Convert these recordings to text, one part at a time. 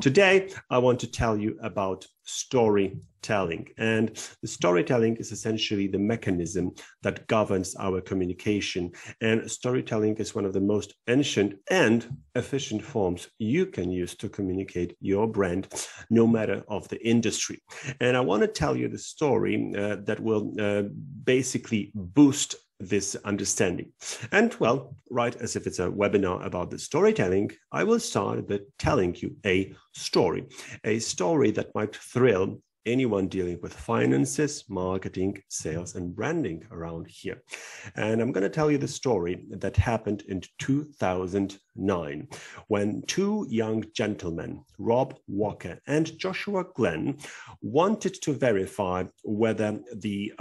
Today, I want to tell you about storytelling. And the storytelling is essentially the mechanism that governs our communication. And storytelling is one of the most ancient and efficient forms you can use to communicate your brand, no matter of the industry. And I want to tell you the story that will basically boost this understanding. And well, right as if it's a webinar about the storytelling, I will start by telling you a story that might thrill anyone dealing with finances, marketing, sales, and branding around here. And I'm going to tell you the story that happened in 2009, when two young gentlemen, Rob Walker and Joshua Glenn, wanted to verify whether the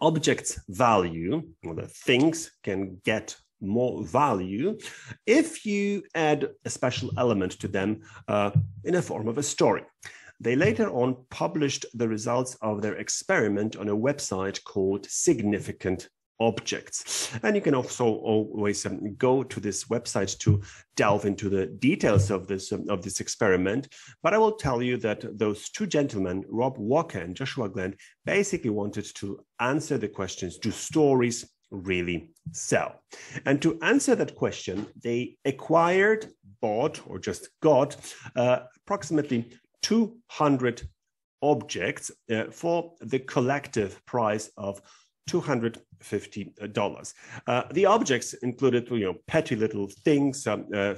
objects' value, or the things, can get more value if you add a special element to them in a form of a story. They later on published the results of their experiment on a website called Significant Objects. And you can also always go to this website to delve into the details of this experiment. But I will tell you that those two gentlemen, Rob Walker and Joshua Glenn, basically wanted to answer the questions, do stories really sell? And to answer that question, they acquired, bought, or just got approximately 200 objects for the collective price of $250. The objects included, petty little things,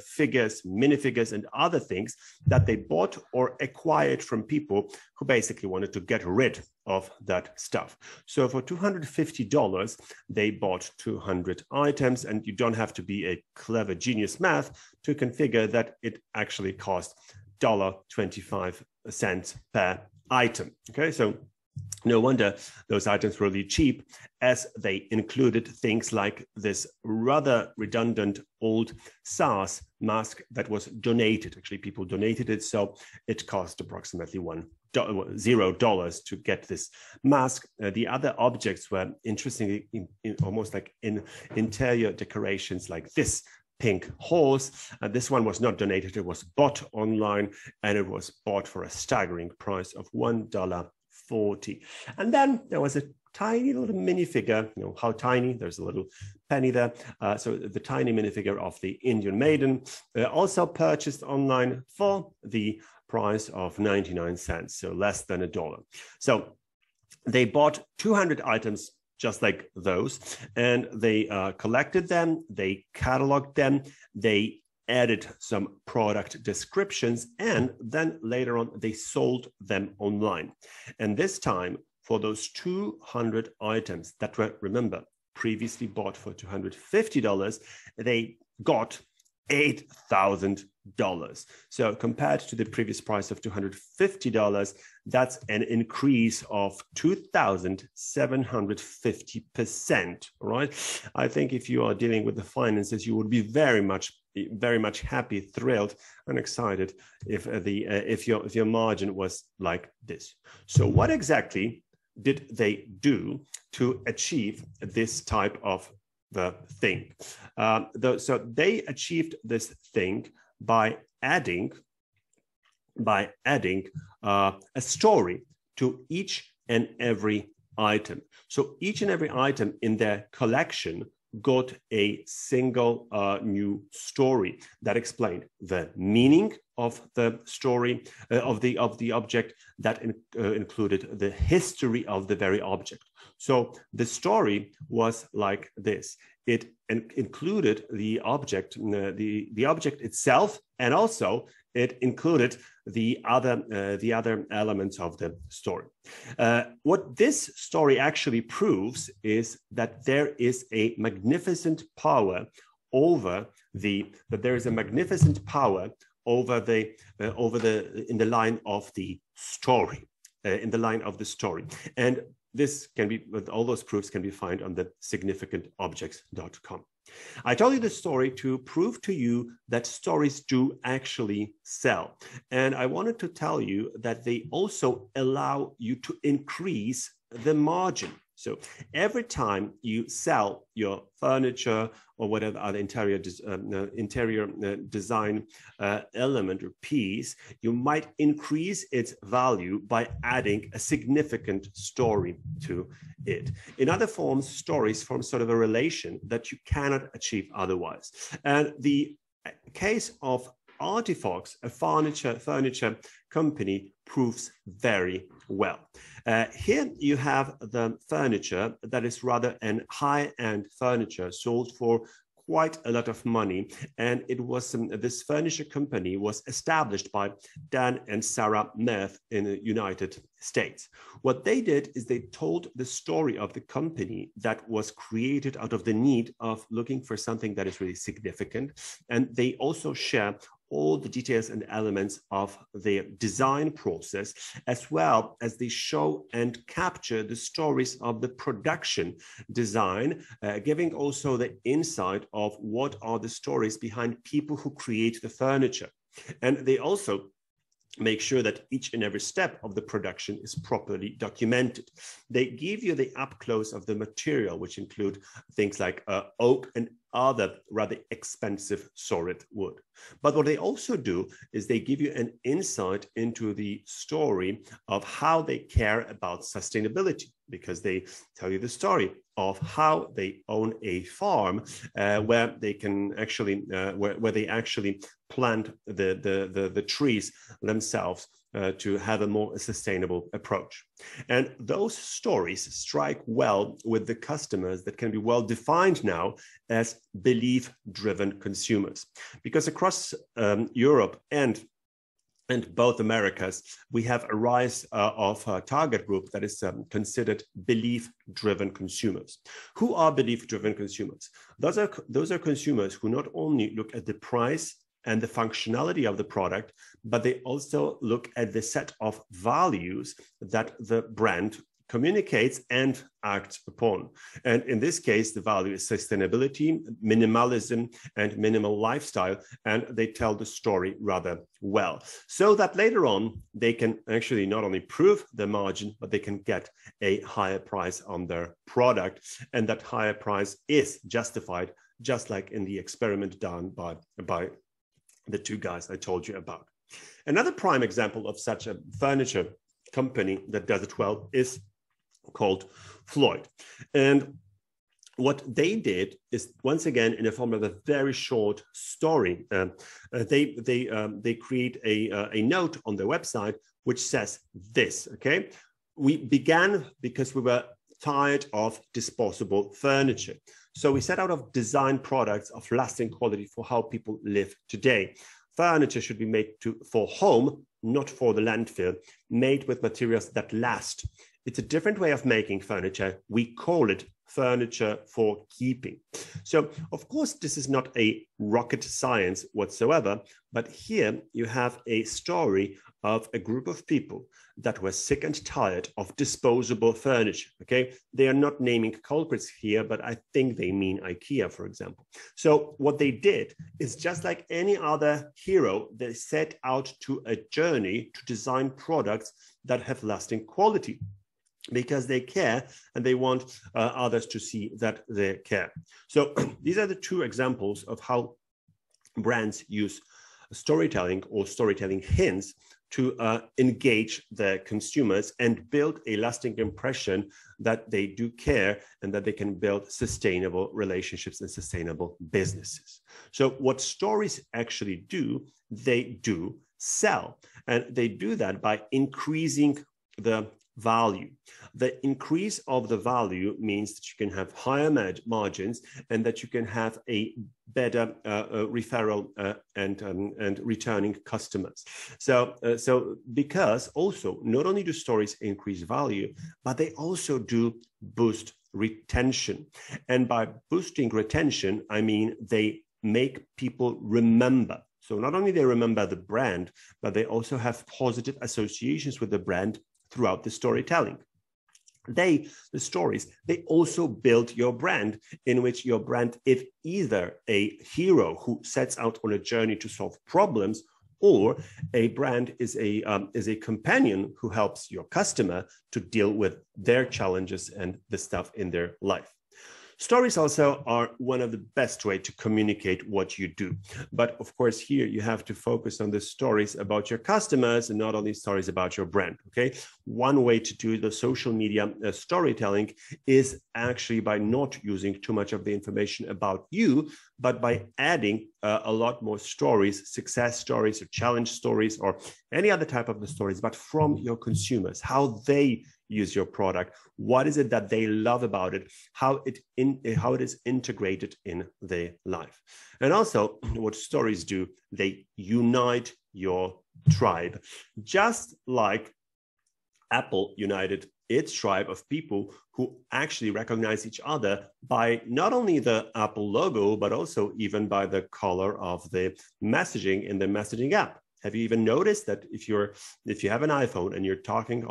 figures, minifigures, and other things that they bought or acquired from people who basically wanted to get rid of that stuff. So for $250, they bought 200 items, and you don't have to be a clever genius math to configure that it actually cost $1.25 per item. Okay, so no wonder those items were really cheap, as they included things like this rather redundant old SARS mask that was donated. Actually, people donated it, so it cost approximately $0 to get this mask. The other objects were interestingly almost like in interior decorations, like this pink horse. This one was not donated, it was bought online, and it was bought for a staggering price of $1.40. And then there was a tiny little minifigure, how tiny, there's a little penny there. So the tiny minifigure of the Indian maiden, also purchased online for the price of 99 cents, so less than $1. So they bought 200 items just like those, and they collected them, they cataloged them, they added some product descriptions, and then later on they sold them online. And this time, for those 200 items that were, remember, previously bought for $250, they got $8,000. So compared to the previous price of $250, that's an increase of 2,750%, right? I think if you are dealing with the finances, you would be very much happy, thrilled, and excited if your margin was like this. So what exactly did they do to achieve this type of the thing? So they achieved this thing by adding a story to each and every item. So each and every item in their collection got a single new story that explained the meaning of the story, of the object, that included the history of the very object. So the story was like this. It included the object, the object itself, and also it included the other elements of the story. What this story actually proves is that there is a magnificent power over in the line of the story, and this can be, all those proofs can be found on the significantobjects.com. I told you this story to prove to you that stories do actually sell. And I wanted to tell you that they also allow you to increase the margin. So every time you sell your furniture or whatever other interior design element or piece, you might increase its value by adding a significant story to it. In other forms, stories form sort of a relation that you cannot achieve otherwise. And the case of Artifox, a furniture company, proves very well. Here you have the furniture that is rather an high-end furniture sold for quite a lot of money, and it was this furniture company was established by Dan and Sarah Merth in the United States. What they did is they told the story of the company that was created out of the need of looking for something that is really significant, and they also share all the details and elements of the design process, as well as they show and capture the stories of the production design, giving also the insight of what are the stories behind people who create the furniture. And they also make sure that each and every step of the production is properly documented. They give you the up-close of the material, which include things like oak and other rather expensive solid wood. But what they also do is they give you an insight into the story of how they care about sustainability, because they tell you the story of how they own a farm where they can actually where they actually plant the trees themselves to have a more sustainable approach. And those stories strike well with the customers that can be well defined now as belief-driven consumers. Because across Europe and both Americas, we have a rise of a target group that is considered belief-driven consumers. Who are belief-driven consumers? Those are consumers who not only look at the price and the functionality of the product, but they also look at the set of values that the brand communicates and acts upon. And in this case, the value is sustainability, minimalism, and minimal lifestyle, and they tell the story rather well. So that later on, they can actually not only prove the margin, but they can get a higher price on their product, and that higher price is justified, just like in the experiment done by the two guys I told you about. Another prime example of such a furniture company that does it well is called Floyd. And what they did is, once again, in the form of a very short story, they create a note on their website which says this, okay? We began because we were tired of disposable furniture. So we set out to design products of lasting quality for how people live today. Furniture should be made for home, not for the landfill, made with materials that last. It's a different way of making furniture. We call it furniture for keeping. So, of course, this is not a rocket science whatsoever, but here you have a story of a group of people that were sick and tired of disposable furniture, okay? They are not naming culprits here, but I think they mean IKEA, for example. So what they did is, just like any other hero, they set out to a journey to design products that have lasting quality, because they care and they want others to see that they care. So these are the two examples of how brands use storytelling or storytelling hints to engage their consumers and build a lasting impression that they do care and that they can build sustainable relationships and sustainable businesses. So what stories actually do, they do sell. And they do that by increasing the value. The increase of the value means that you can have higher margins and that you can have a better referral and returning customers. So because also not only do stories increase value, but they also do boost retention. And by boosting retention, I mean they make people remember. So not only they remember the brand, but they also have positive associations with the brand throughout the storytelling. The stories also build your brand, in which your brand is either a hero who sets out on a journey to solve problems, or a brand is a companion who helps your customer to deal with their challenges and the stuff in their life. Stories also are one of the best way to communicate what you do. But of course, here you have to focus on the stories about your customers and not only stories about your brand, okay? One way to do the social media storytelling is actually by not using too much of the information about you, but by adding a lot more stories, success stories or challenge stories or any other type of the stories, but from your consumers, how they use your product, what is it that they love about it, how it is integrated in their life. And also what stories do, they unite your tribe, just like Apple united its tribe of people who actually recognize each other by not only the Apple logo, but also even by the color of the messaging in the messaging app. Have you even noticed that if you have an iPhone and you're talking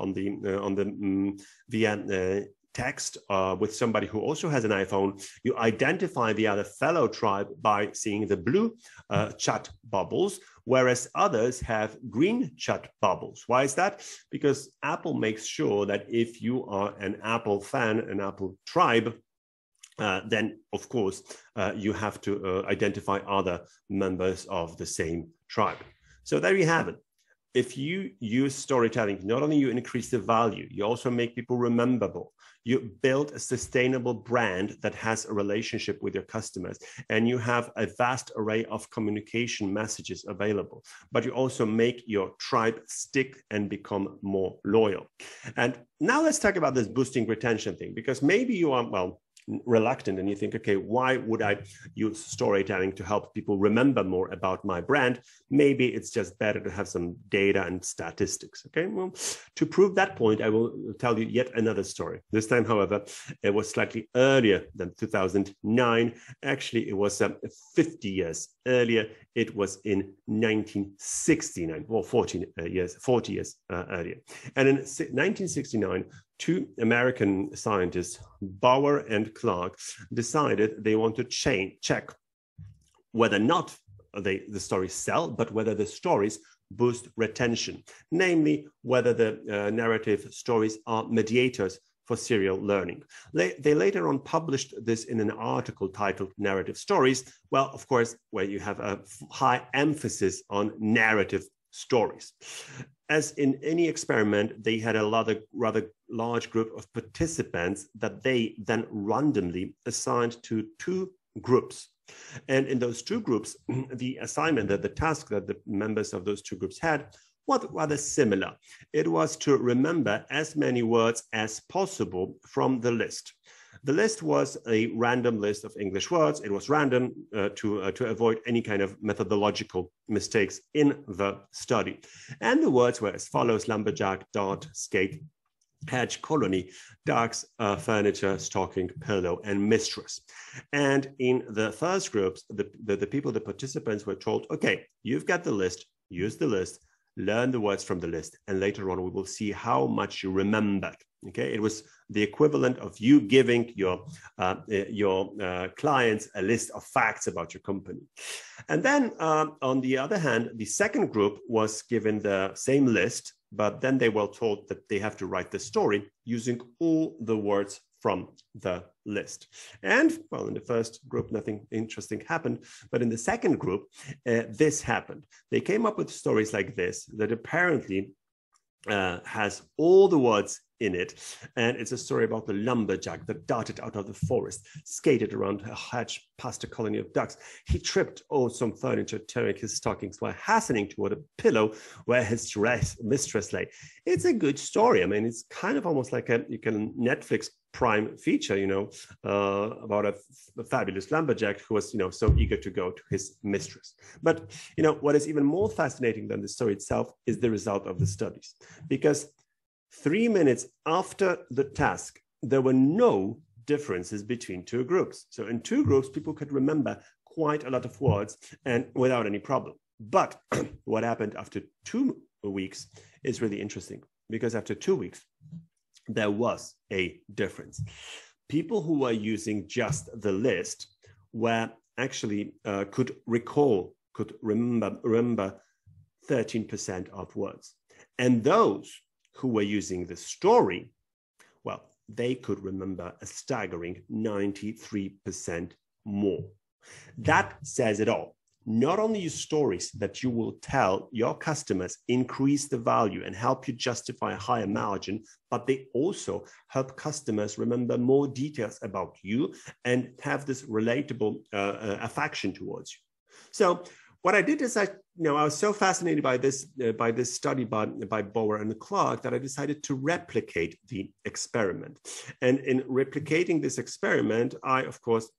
via text with somebody who also has an iPhone, you identify the other fellow tribe by seeing the blue chat bubbles, whereas others have green chat bubbles. Why is that? Because Apple makes sure that if you are an Apple fan, an Apple tribe, then of course you have to identify other members of the same tribe. So there you have it. If you use storytelling, not only you increase the value, you also make people rememberable. You build a sustainable brand that has a relationship with your customers, and you have a vast array of communication messages available, but you also make your tribe stick and become more loyal. And now let's talk about this boosting retention thing, because maybe you are, well, reluctant and you think, okay, why would I use storytelling to help people remember more about my brand? Maybe it's just better to have some data and statistics. Okay, well, to prove that point, I will tell you yet another story. This time, however, it was slightly earlier than 2009. Actually, it was 50 years earlier. It was in 1969, or 40 years earlier. And in 1969, two American scientists, Bower and Clark, decided they want to check whether not the stories sell, but whether the stories boost retention, namely whether the narrative stories are mediators for serial learning. They later on published this in an article titled Narrative Stories. Well, of course, where you have a high emphasis on narrative stories. As in any experiment, they had a rather large group of participants that they then randomly assigned to two groups. And in those two groups, the assignment, the task that the members of those two groups had was rather similar. It was to remember as many words as possible from the list. The list was a random list of English words. It was random to avoid any kind of methodological mistakes in the study. And the words were as follows: lumberjack, dart, skate, hedge, colony, ducks, furniture, stocking, pillow, and mistress. And in the first groups, the participants were told, okay, you've got the list, use the list, learn the words from the list, and later on we will see how much you remembered. Okay, it was the equivalent of you giving your clients a list of facts about your company. And then on the other hand, the second group was given the same list, but then they were told that they have to write the story using all the words from the list. And well, in the first group, nothing interesting happened. But in the second group, this happened. They came up with stories like this that apparently has all the words in it. And it's a story about the lumberjack that darted out of the forest, skated around a hedge past a colony of ducks. He tripped over some furniture, tearing his stockings while hastening toward a pillow where his mistress lay. It's a good story. I mean, it's kind of almost like a, you can Netflix Prime feature, you know, about a fabulous lumberjack who was, you know, so eager to go to his mistress. But, you know, what is even more fascinating than the story itself is the result of the studies, because 3 minutes after the task, there were no differences between two groups. So in two groups, people could remember quite a lot of words and without any problem. But what happened after 2 weeks is really interesting, because after 2 weeks, there was a difference. People who were using just the list were actually could remember 13% of words. And those who were using the story, well, they could remember a staggering 93% more. That says it all. Not only your stories that you will tell your customers increase the value and help you justify a higher margin, but they also help customers remember more details about you and have this relatable affection towards you. So what I did is I was so fascinated by this study by Bower and Clark that I decided to replicate the experiment. And in replicating this experiment, I, of course,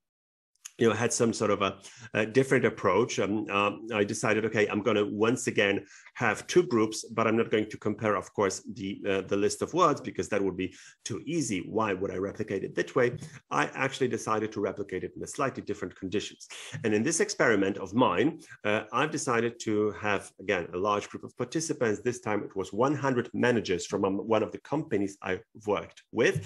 had some sort of a different approach. I decided, okay, I'm going to once again have two groups, but I'm not going to compare, of course, the list of words because that would be too easy. Why would I replicate it that way? I actually decided to replicate it in a slightly different conditions. And in this experiment of mine, I've decided to have, again, a large group of participants. This time it was 100 managers from one of the companies I worked with.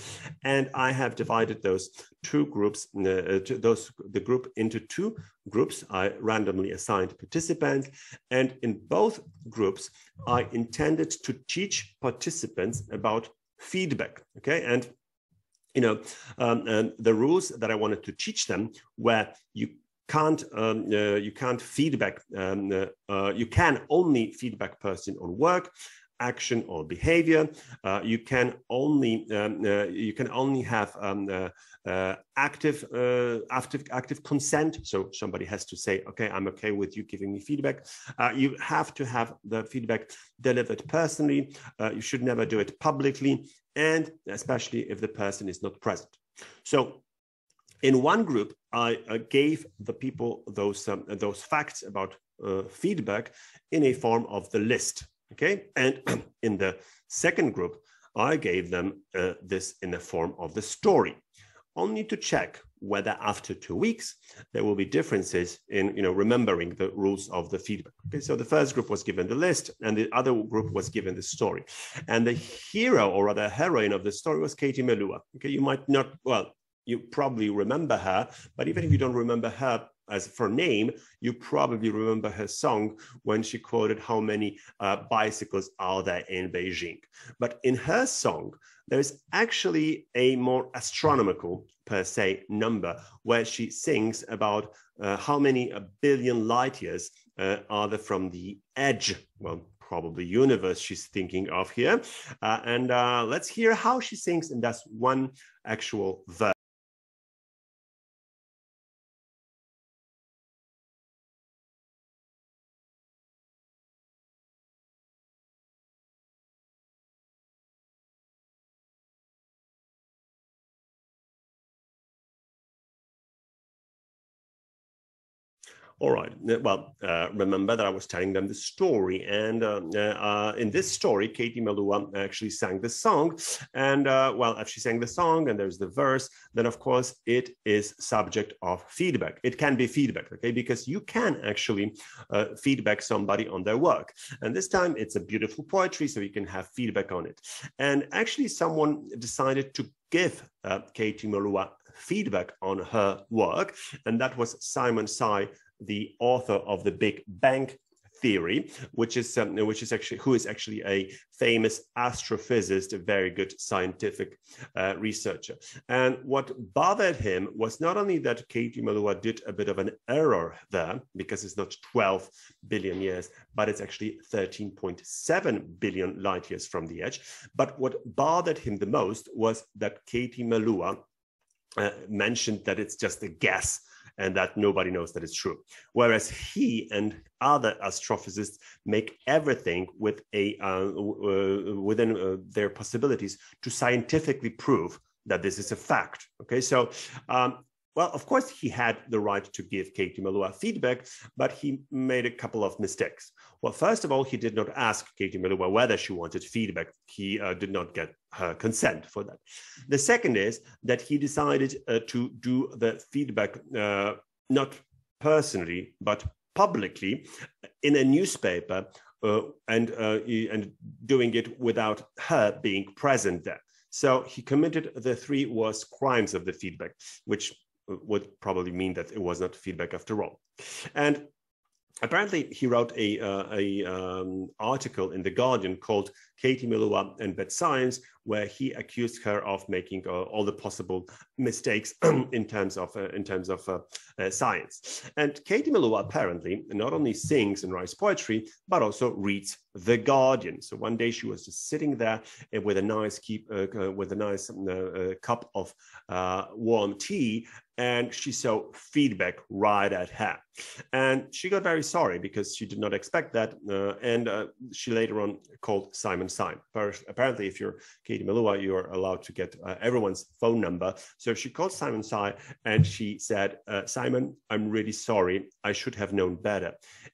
And I have divided those two groups, the group into two groups. I randomly assigned participants, and in both groups, I intended to teach participants about feedback. Okay, and the rules that I wanted to teach them were: you can only feedback person on work, action, or behavior. You can only have active consent. So somebody has to say, okay, I'm okay with you giving me feedback. You have to have the feedback delivered personally. You should never do it publicly, and especially if the person is not present. So in one group, I gave the people those facts about feedback in a form of the list. Okay, and in the second group, I gave them this in the form of the story, only to check whether after 2 weeks there will be differences in remembering the rules of the feedback. Okay, so the first group was given the list, and the other group was given the story. And the hero, or rather heroine, of the story was Katie Melua. Okay, you might not, well, you probably remember her, but even if you don't remember her as for name, you probably remember her song when she quoted how many bicycles are there in Beijing. But in her song, there's actually a more astronomical, per se, number where she sings about how many billion light years are there from the edge, well, probably universe she's thinking of here. And let's hear how she sings, and that's one actual verse. All right, well, remember that I was telling them the story, and in this story, Katie Melua actually sang the song, and well, if she sang the song and there's the verse, then of course it is subject of feedback. It can be feedback, okay, because you can actually feedback somebody on their work, and this time it's a beautiful poetry, so you can have feedback on it. And actually someone decided to give Katie Melua feedback on her work, and that was Simon Tsai, the author of The Big Bang Theory, who is actually a famous astrophysicist, a very good scientific researcher. And what bothered him was not only that Katie Melua did a bit of an error there, because it's not 12 billion years, but it's actually 13.7 billion light years from the edge. But what bothered him the most was that Katie Melua mentioned that it's just a guess, and that nobody knows that it's true. Whereas he and other astrophysicists make everything with within their possibilities to scientifically prove that this is a fact. Okay, so, well, of course, he had the right to give Katie Melua feedback, but he made a couple of mistakes. Well, first of all, he did not ask Katie Melua whether she wanted feedback. He did not get her consent for that. The second is that he decided to do the feedback not personally, but publicly in a newspaper and doing it without her being present there. So he committed the three worst crimes of the feedback, which would probably mean that it was not feedback after all. And Apparently, he wrote an article in The Guardian called Katie Melua and Bad Science, where he accused her of making all the possible mistakes in terms of science. And Katie Melua apparently not only sings and writes poetry, but also reads The Guardian. So one day she was just sitting there with a nice cup of warm tea, and she saw feedback right at her. And she got very sorry because she did not expect that. And she later on called Simon Tsai. Apparently, if you're Katie Melua, you're allowed to get everyone's phone number. So she called Simon Tsai and she said, Simon, I'm really sorry. I should have known better.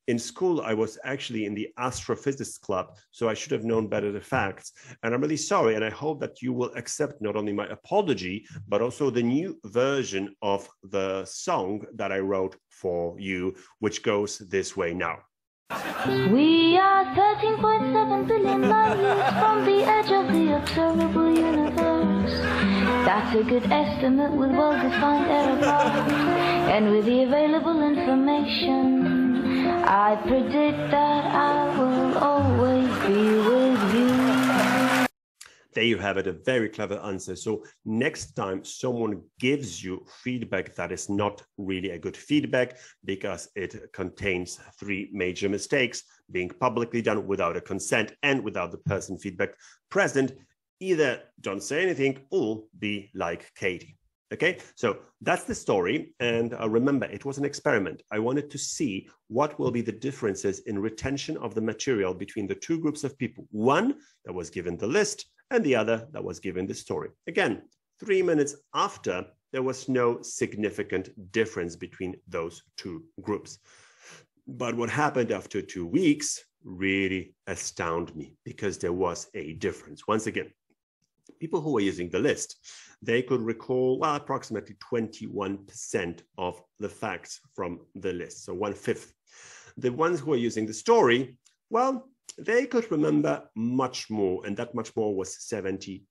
In school, I was actually in the astrophysics club, so I should have known better the facts. And I'm really sorry. And I hope that you will accept not only my apology, but also the new version of the song that I wrote for you, which goes this way now. We are 13.7 billion light years from the edge of the observable universe. That's a good estimate with well-defined error bars. And with the available information, I predict that I will always be with you. There you have it, a very clever answer. So next time someone gives you feedback that is not really a good feedback because it contains three major mistakes: being publicly done without a consent and without the person feedback present, either don't say anything or be like Katie. Okay, so that's the story. And remember, it was an experiment. I wanted to see what will be the differences in retention of the material between the two groups of people. One that was given the list and the other that was given the story. Again, 3 minutes after, there was no significant difference between those two groups. But what happened after 2 weeks really astounded me because there was a difference. Once again, people who were using the list, they could recall, well, approximately 21% of the facts from the list, so 1/5. The ones who were using the story, well, they could remember much more, and that much more was 72%.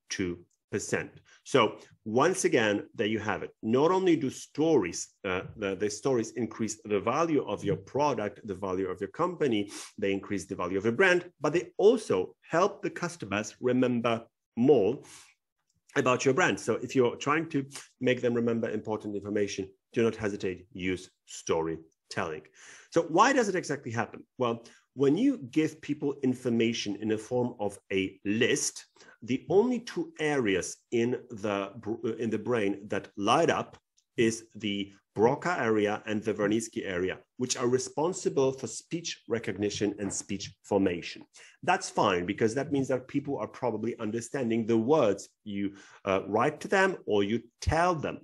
So once again, there you have it. Not only do stories, the stories increase the value of your product, the value of your company, they increase the value of your brand, but they also help the customers remember more about your brand. So if you're trying to make them remember important information, do not hesitate, use storytelling. So why does it exactly happen? Well, when you give people information in the form of a list, the only two areas in the brain that light up is the Broca area and the Wernicke area, which are responsible for speech recognition and speech formation. That's fine, because that means that people are probably understanding the words you write to them or you tell them.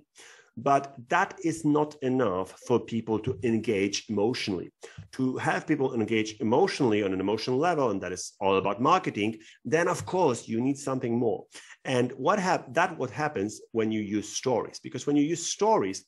But that is not enough for people to engage emotionally. To have people engage emotionally on an emotional level, and that is all about marketing, then of course you need something more. And what happens when you use stories, because when you use stories,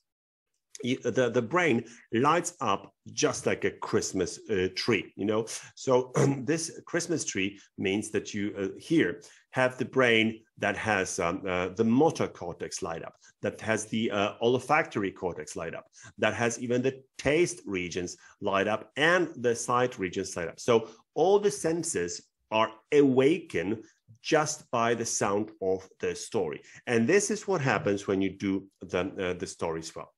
the brain lights up just like a Christmas tree, you know. So this Christmas tree means that you here have the brain that has the motor cortex light up, that has the olfactory cortex light up, that has even the taste regions light up and the sight regions light up. So all the senses are awakened just by the sound of the story. And this is what happens when you do the stories well.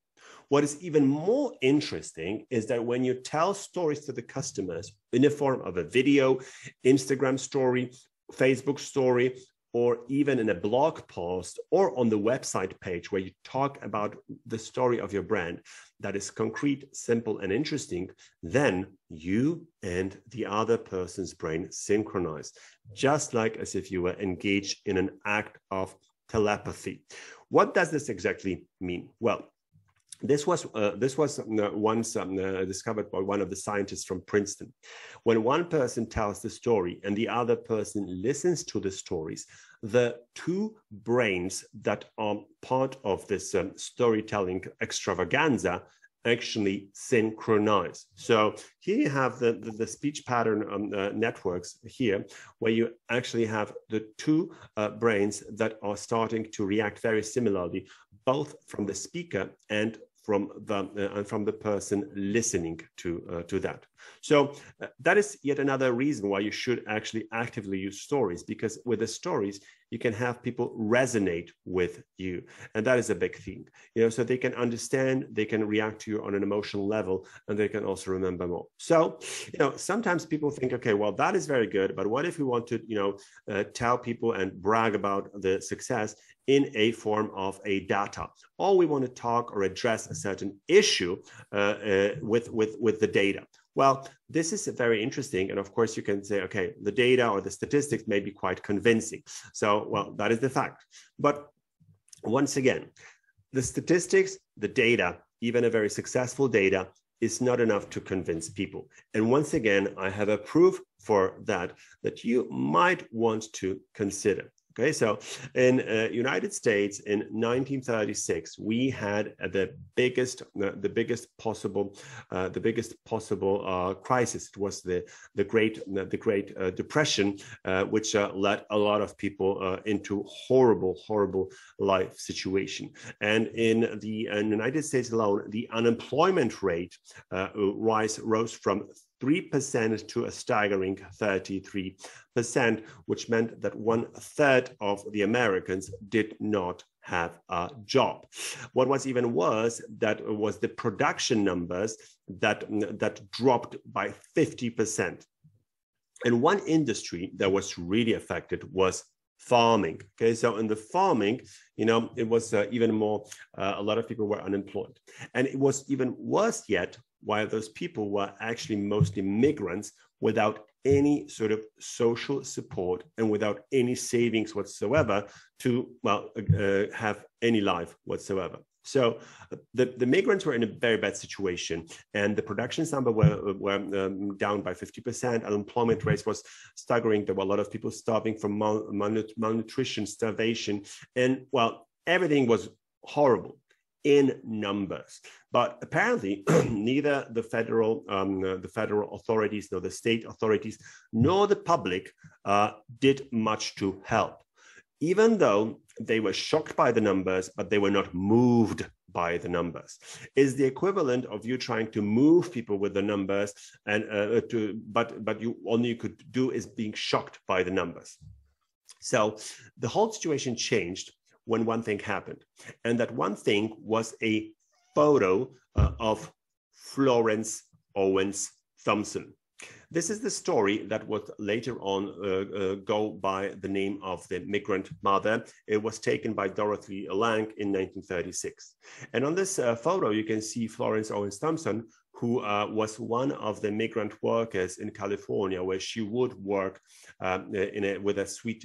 What is even more interesting is that when you tell stories to the customers in the form of a video, Instagram story, Facebook story, or even in a blog post or on the website page where you talk about the story of your brand that is concrete, simple, and interesting, then you and the other person's brain synchronize, just like as if you were engaged in an act of telepathy. What does this exactly mean? Well, This was once discovered by one of the scientists from Princeton. When one person tells the story and the other person listens to the stories, the two brains that are part of this storytelling extravaganza actually synchronize. So here you have the speech pattern networks here, where you actually have the two brains that are starting to react very similarly, both from the speaker and from the and from the person listening to that. So that is yet another reason why you should actually actively use stories, because with the stories you can have people resonate with you, and that is a big thing, you know, so they can understand, they can react to you on an emotional level, and they can also remember more. So, you know, sometimes people think, okay, well, that is very good, but what if we want to, you know, tell people and brag about the success in a form of a data, or we want to talk or address a certain issue with the data? Well, this is very interesting. And of course, you can say, okay, the data or the statistics may be quite convincing. So, well, that is the fact. But once again, the statistics, the data, even a very successful data, is not enough to convince people. And once again, I have a proof for that, that you might want to consider. Okay, so in United States in 1936, we had the biggest possible crisis. It was the Great Depression, which led a lot of people into horrible life situation. And in the United States alone, the unemployment rate rose from 3% to a staggering 33%, which meant that 1/3 of the Americans did not have a job. What was even worse, that was the production numbers that dropped by 50%. And one industry that was really affected was farming. Okay, so in the farming, you know, it was even more, a lot of people were unemployed. And it was even worse yet, while those people were actually mostly migrants without any sort of social support and without any savings whatsoever to, well, have any life whatsoever. So the migrants were in a very bad situation, and the production number were down by 50%. Unemployment rate was staggering. There were a lot of people starving from malnutrition, starvation, and, well, everything was horrible in numbers. But apparently neither the federal authorities, nor the state authorities, nor the public did much to help. Even though they were shocked by the numbers, but they were not moved by the numbers. Is the equivalent of you trying to move people with the numbers, and but you only could do is being shocked by the numbers. So the whole situation changed when one thing happened, and that one thing was a photo of Florence Owens Thompson. This is the story that would later on go by the name of the migrant mother. It was taken by Dorothy Lang in 1936. And on this photo, you can see Florence Owens Thompson, who was one of the migrant workers in California, where she would work with a sweet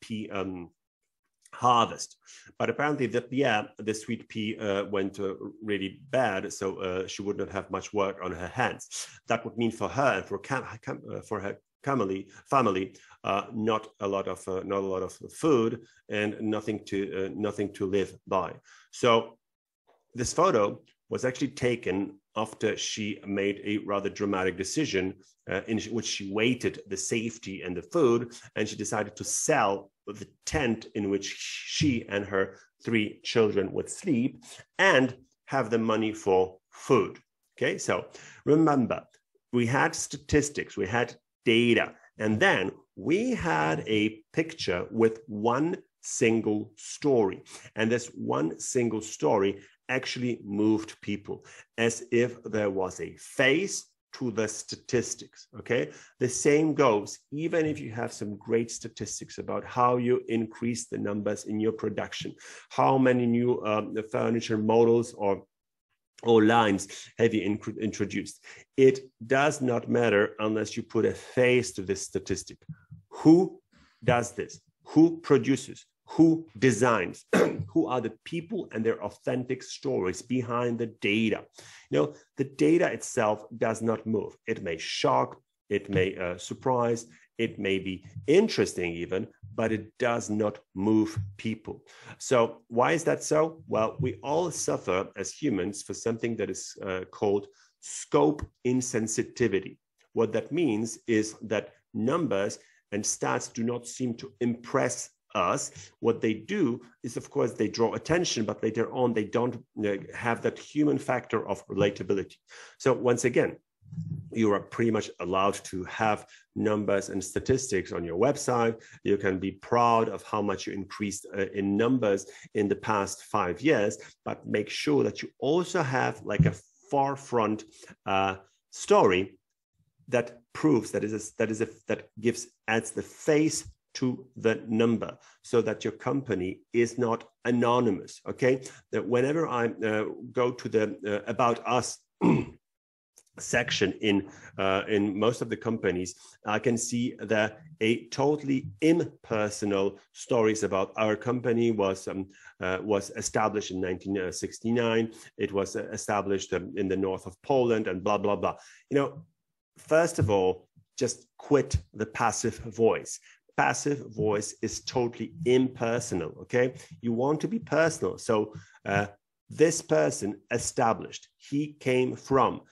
pea harvest. But apparently the sweet pea went really bad, so she would not have much work on her hands. That would mean for her and for her family not a lot of food and nothing to live by. So this photo was actually taken after she made a rather dramatic decision in which she weighted the safety and the food, and she decided to sell the tent in which she and her 3 children would sleep and have the money for food. Okay, so remember, we had statistics, we had data, and then we had a picture with one single story. And this one single story actually moved people, as if there was a face to the statistics. Okay, the same goes, even if you have some great statistics about how you increase the numbers in your production, how many new furniture models or lines have you introduced, it does not matter unless you put a face to this statistic. Who does this? Who produces? Who designs? Who are the people and their authentic stories behind the data? You know, the data itself does not move. It may shock, it may surprise, it may be interesting even, but it does not move people. So why is that so? Well, we all suffer as humans for something that is called scope insensitivity. What that means is that numbers and stats do not seem to impress us. What they do is, of course, they draw attention, but later on, they don't have that human factor of relatability. So once again, you are pretty much allowed to have numbers and statistics on your website. You can be proud of how much you increased in numbers in the past 5 years, but make sure that you also have like a far front story that proves that adds the face to the number, so that your company is not anonymous. Okay, that whenever I go to the about us section in most of the companies, I can see that a totally impersonal stories about our company was established in 1969. It was established in the north of Poland and blah blah blah. You know, first of all, just quit the passive voice. Passive voice is totally impersonal. Okay, you want to be personal. So this person established, he came from.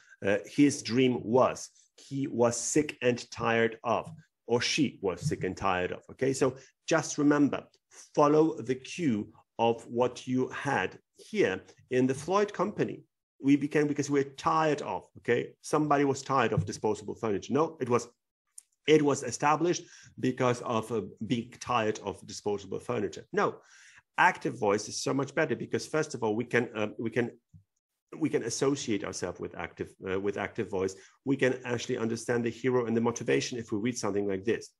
His dream was, he was sick and tired of, or she was sick and tired of. Okay, so just remember, follow the cue of what you had here in the Floyd company. We became because we're tired of, okay, somebody was tired of disposable furniture. No, it was established because of being tired of disposable furniture. No, active voice is so much better because first of all, we can associate ourselves with active voice. We can actually understand the hero and the motivation if we read something like this.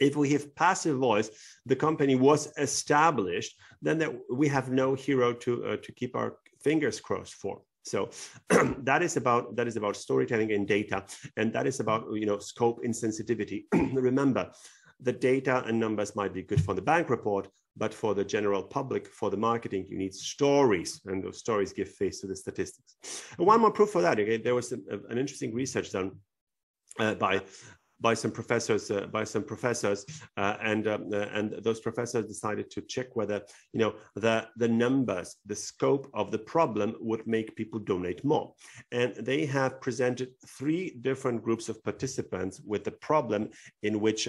If we have passive voice, the company was established, then that we have no hero to keep our fingers crossed for. So that is about storytelling and data, and that is about, you know, scope insensitivity. Remember, the data and numbers might be good for the bank report, but for the general public, for the marketing, you need stories, and those stories give face to the statistics. And one more proof for that, okay? There was an interesting research done by some professors, and those professors decided to check whether, you know, the numbers, the scope of the problem would make people donate more. And they have presented three different groups of participants with the problem in which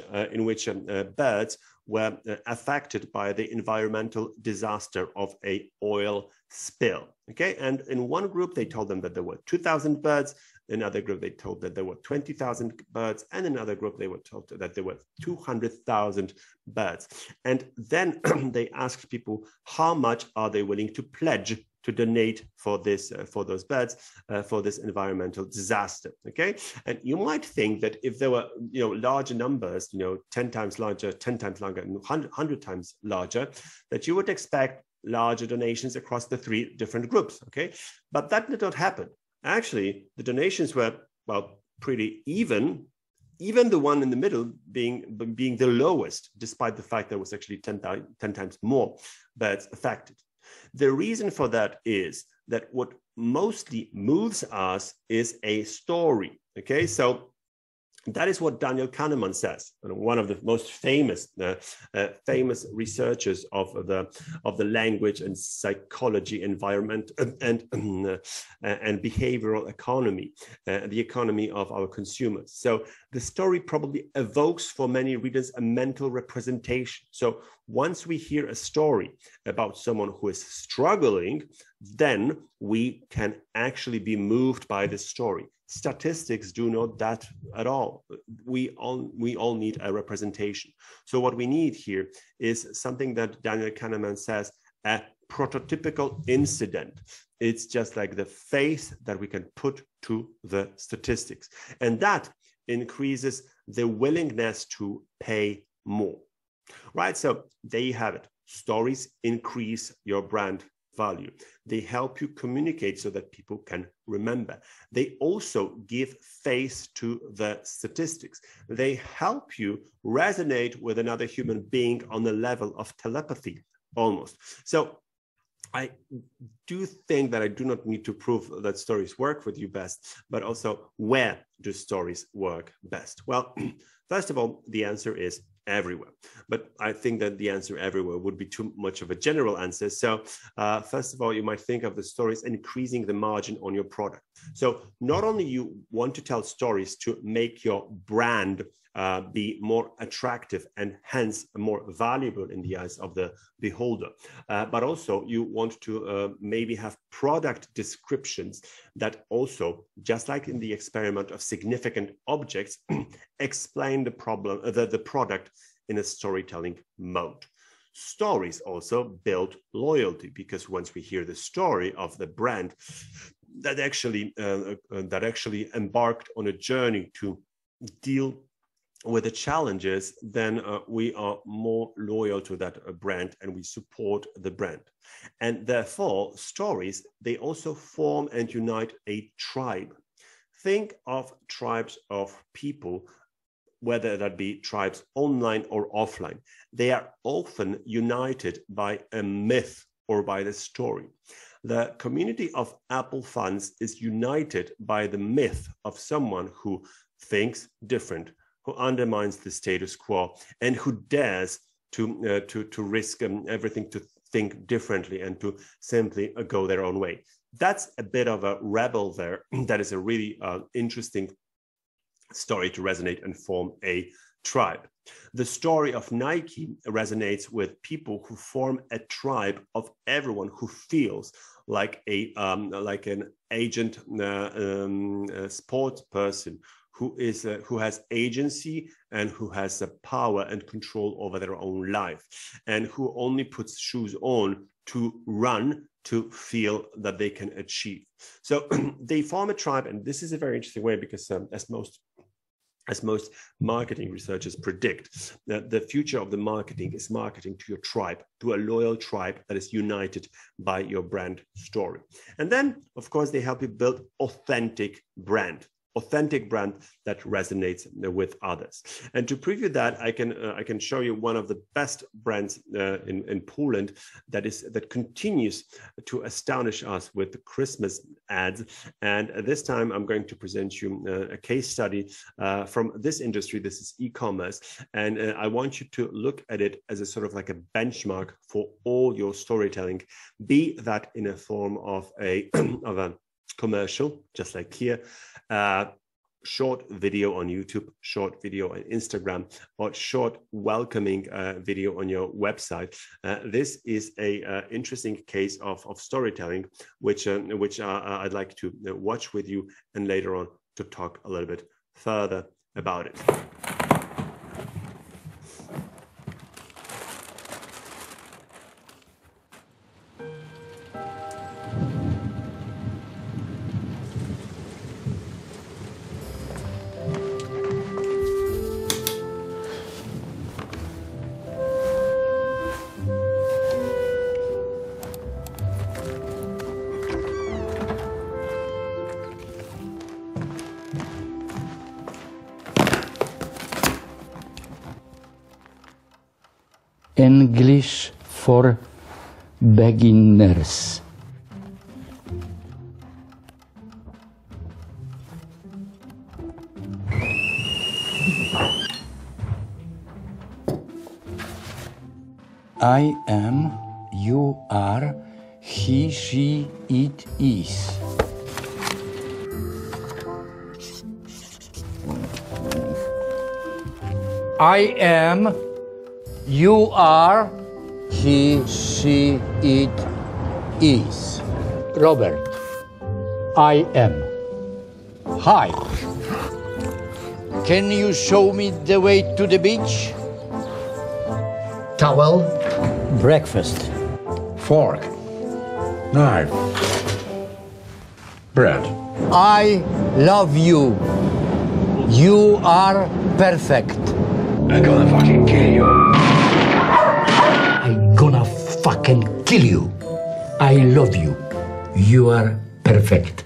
birds were affected by the environmental disaster of an oil spill. Okay, and in one group they told them that there were 2,000 birds. Another group, they told that there were 20,000 birds, and another group, they were told that there were 200,000 birds. And then they asked people, how much are they willing to pledge to donate for this, for those birds, for this environmental disaster? Okay, and you might think that if there were, you know, larger numbers, you know, 10 times larger, 10 times longer, 100 times larger, that you would expect larger donations across the three different groups. Okay, but that did not happen. Actually, the donations were, well, pretty even, even the one in the middle being the lowest, despite the fact there was actually 10 times more birds affected. The reason for that is that what mostly moves us is a story, okay? So that is what Daniel Kahneman says, one of the most famous researchers of the language and psychology, environment and behavioral economy, the economy of our consumers. So the story probably evokes for many readers a mental representation. So once we hear a story about someone who is struggling, then we can actually be moved by this story. Statistics do not that at all. We all need a representation. So what we need here is something that Daniel Kahneman says, a prototypical incident. It's just like the face that we can put to the statistics. And that increases the willingness to pay more, right? So there you have it. Stories increase your brand value. They help you communicate so that people can remember. They also give face to the statistics. They help you resonate with another human being on the level of telepathy almost. So I do think that I do not need to prove that stories work with you best, but also where do stories work best? Well, first of all, the answer is everywhere. But I think that the answer everywhere would be too much of a general answer. So first of all, you might think of the stories increasing the margin on your product. So not only you want to tell stories to make your brand be more attractive and hence more valuable in the eyes of the beholder. But also you want to maybe have product descriptions that also, just like in the experiment of significant objects, explain the problem, the product in a storytelling mode. Stories also build loyalty, because once we hear the story of the brand that actually embarked on a journey to deal with the challenges, then we are more loyal to that brand and we support the brand. And therefore, stories, they also form and unite a tribe. Think of tribes of people, whether that be tribes online or offline. They are often united by a myth or by the story. The community of Apple fans is united by the myth of someone who thinks different, who undermines the status quo, and who dares to risk everything to think differently and to simply go their own way. That's a bit of a rebel there. That is a really interesting story to resonate and form a tribe. The story of Nike resonates with people who form a tribe of everyone who feels like a like an agent, sports person, who has agency and who has the power and control over their own life, and who only puts shoes on to run, to feel that they can achieve. So they form a tribe, and this is a very interesting way, because as most marketing researchers predict, that the future of the marketing is marketing to your tribe, to a loyal tribe that is united by your brand story. And then, of course, they help you build authentic brand that resonates with others. And to preview that, I can show you one of the best brands in Poland that continues to astonish us with the Christmas ads. And this time I'm going to present you a case study from this industry. This is e-commerce, and I want you to look at it as a sort of like a benchmark for all your storytelling, be that in a form of a commercial, just like here, short video on YouTube, short video on Instagram, or short welcoming video on your website. This is a interesting case of storytelling, which I'd like to watch with you, and later on to talk a little bit further about it. English for beginners. I am, you are, he, she, it is. I am, you are, he, she, it is. Robert, I am. Hi. Can you show me the way to the beach? Towel. Breakfast. Fork. Knife. Bread. I love you. You are perfect. I'm gonna fucking kill you. Fucking kill you. I love you. You are perfect.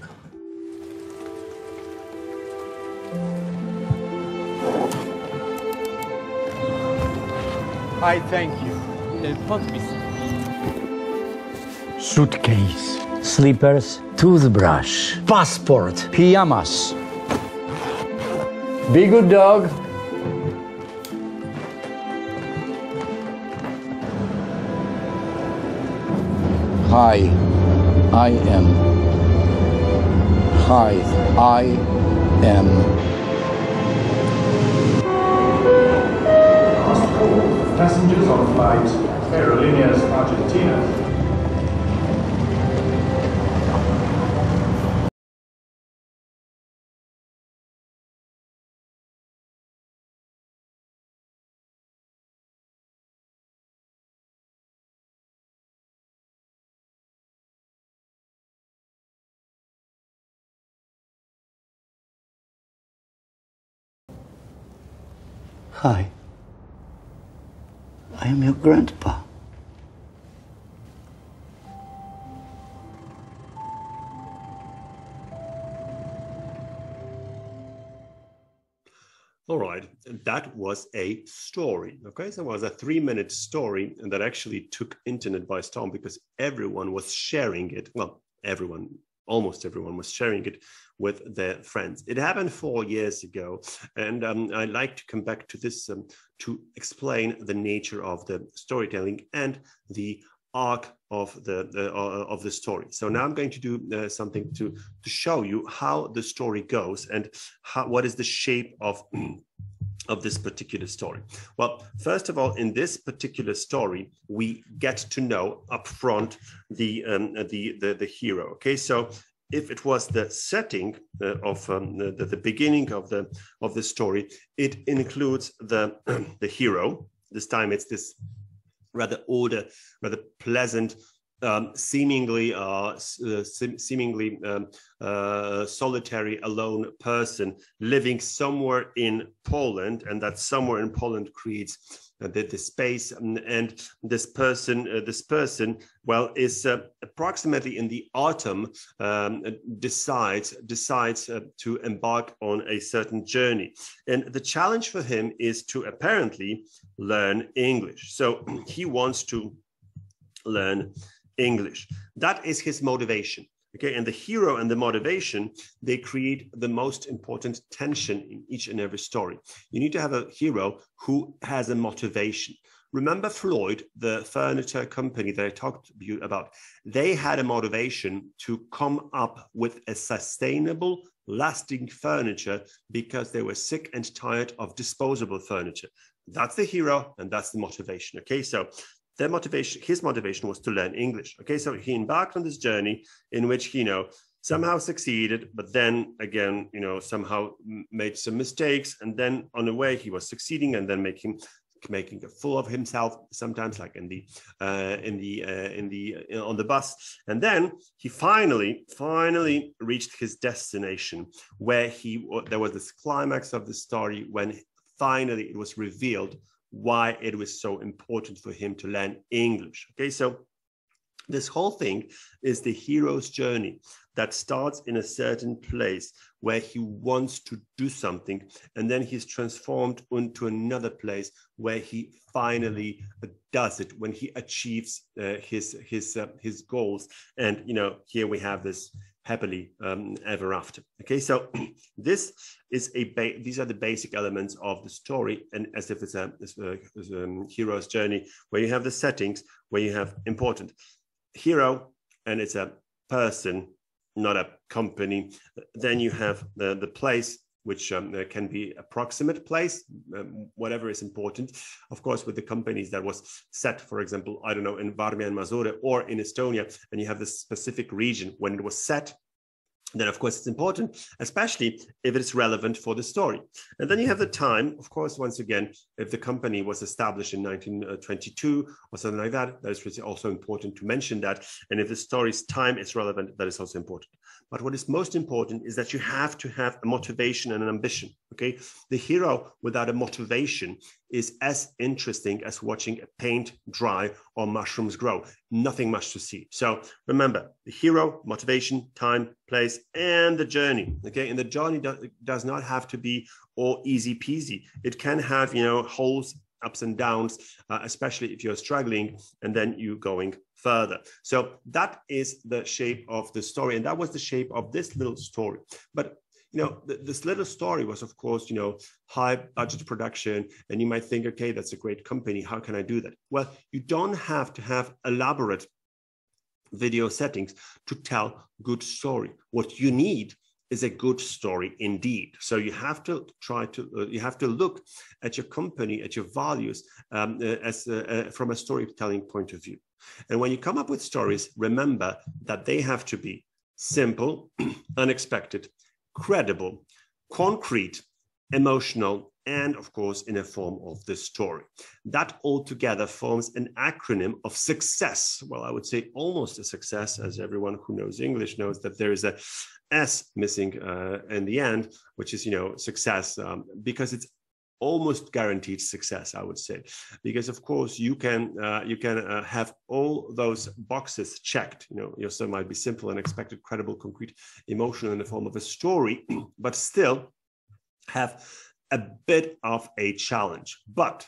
I thank you. Suitcase. Slippers. Toothbrush. Passport. Pyjamas. Be good dog. Hi, I am. Hi, I am. passengers on flight Aerolíneas Argentinas. Hi, I am your grandpa. All right, that was a story, okay? So it was a 3-minute story and that actually took internet by storm because everyone was sharing it. Well, everyone. Almost everyone was sharing it with their friends. It happened 4 years ago. And I'd like to come back to this to explain the nature of the storytelling and the arc of the story. So now I'm going to do something to show you how the story goes and how, what is the shape of this particular story. Well, first of all, in this particular story, we get to know upfront the hero. Okay, so if it was the setting of the beginning of the story, it includes the the hero. This time, it's this rather older, rather pleasant, seemingly solitary, alone person living somewhere in Poland, and that somewhere in Poland creates the space. And this person, well, is approximately in the autumn decides to embark on a certain journey, and the challenge for him is to apparently learn English. So he wants to learn English. That is his motivation. Okay, and the hero and the motivation, they create the most important tension in each and every story. You need to have a hero who has a motivation. Remember Floyd, the furniture company that I talked to you about? They had a motivation to come up with a sustainable, lasting furniture because they were sick and tired of disposable furniture. That's the hero and that's the motivation. Okay, so their motivation, his motivation was to learn English. Okay, so he embarked on this journey in which he, you know, somehow succeeded, but then again, you know, somehow made some mistakes. And then on the way he was succeeding and then making a fool of himself, sometimes like on the bus. And then he finally reached his destination where there was this climax of the story when finally it was revealed why it was so important for him to learn English. Okay, so this whole thing is the hero's journey that starts in a certain place where he wants to do something, and then he's transformed into another place where he finally does it, when he achieves his goals. And you know, here we have this happily ever after. Okay, so these are the basic elements of the story, and as if it's a hero's journey, where you have the settings, where you have important hero, and it's a person, not a company. Then you have the place, which can be approximate place, whatever is important. Of course, with the companies that was set, for example, I don't know, in Varmia and Mazure or in Estonia, and you have this specific region when it was set, then of course it's important, especially if it's relevant for the story. And then you have the time, of course, once again, if the company was established in 1922 or something like that, that is also important to mention that. And if the story's time is relevant, that is also important. But what is most important is that you have to have a motivation and an ambition, okay? The hero without a motivation is as interesting as watching paint dry or mushrooms grow. Nothing much to see. So remember, the hero, motivation, time, place, and the journey. Okay, and the journey does not have to be all easy peasy. It can have, you know, holes, ups and downs, especially if you're struggling and then you're going further. So that is the shape of the story, and that was the shape of this little story. But you know, this little story was, of course, you know, high budget production, and you might think, okay, that's a great company. How can I do that? Well, you don't have to have elaborate video settings to tell good story. What you need is a good story indeed. So you have to try to you have to look at your company, at your values from a storytelling point of view. And when you come up with stories, remember that they have to be simple, unexpected, credible, concrete, emotional, and of course in a form of the story. That all together forms an acronym of success. Well, I would say almost a success, as everyone who knows English knows that there is a S missing in the end, which is, you know, success, because it's almost guaranteed success, I would say, because of course you can have all those boxes checked. You know, your story might be simple, unexpected, credible, concrete, emotional in the form of a story, but still have a bit of a challenge. But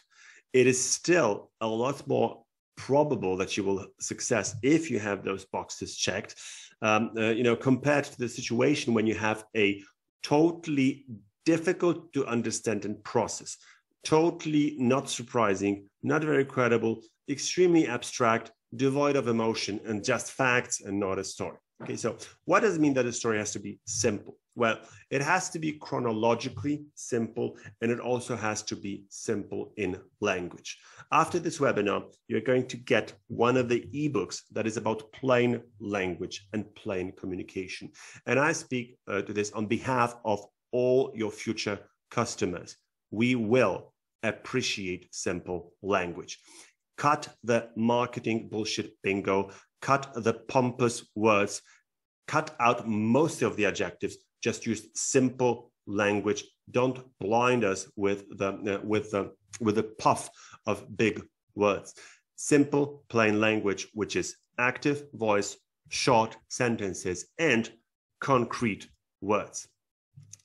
it is still a lot more probable that you will success if you have those boxes checked, you know, compared to the situation when you have a totally difficult to understand and process, totally not surprising, not very credible, extremely abstract, devoid of emotion, and just facts and not a story. Okay, so what does it mean that a story has to be simple? Well, it has to be chronologically simple, and it also has to be simple in language. After this webinar, you're going to get one of the ebooks that is about plain language and plain communication. And I speak to this on behalf of all your future customers. We will appreciate simple language. Cut the marketing bullshit bingo. Cut the pompous words, cut out most of the adjectives, just use simple language. Don't blind us with the puff of big words. Simple, plain language, which is active voice, short sentences, and concrete words.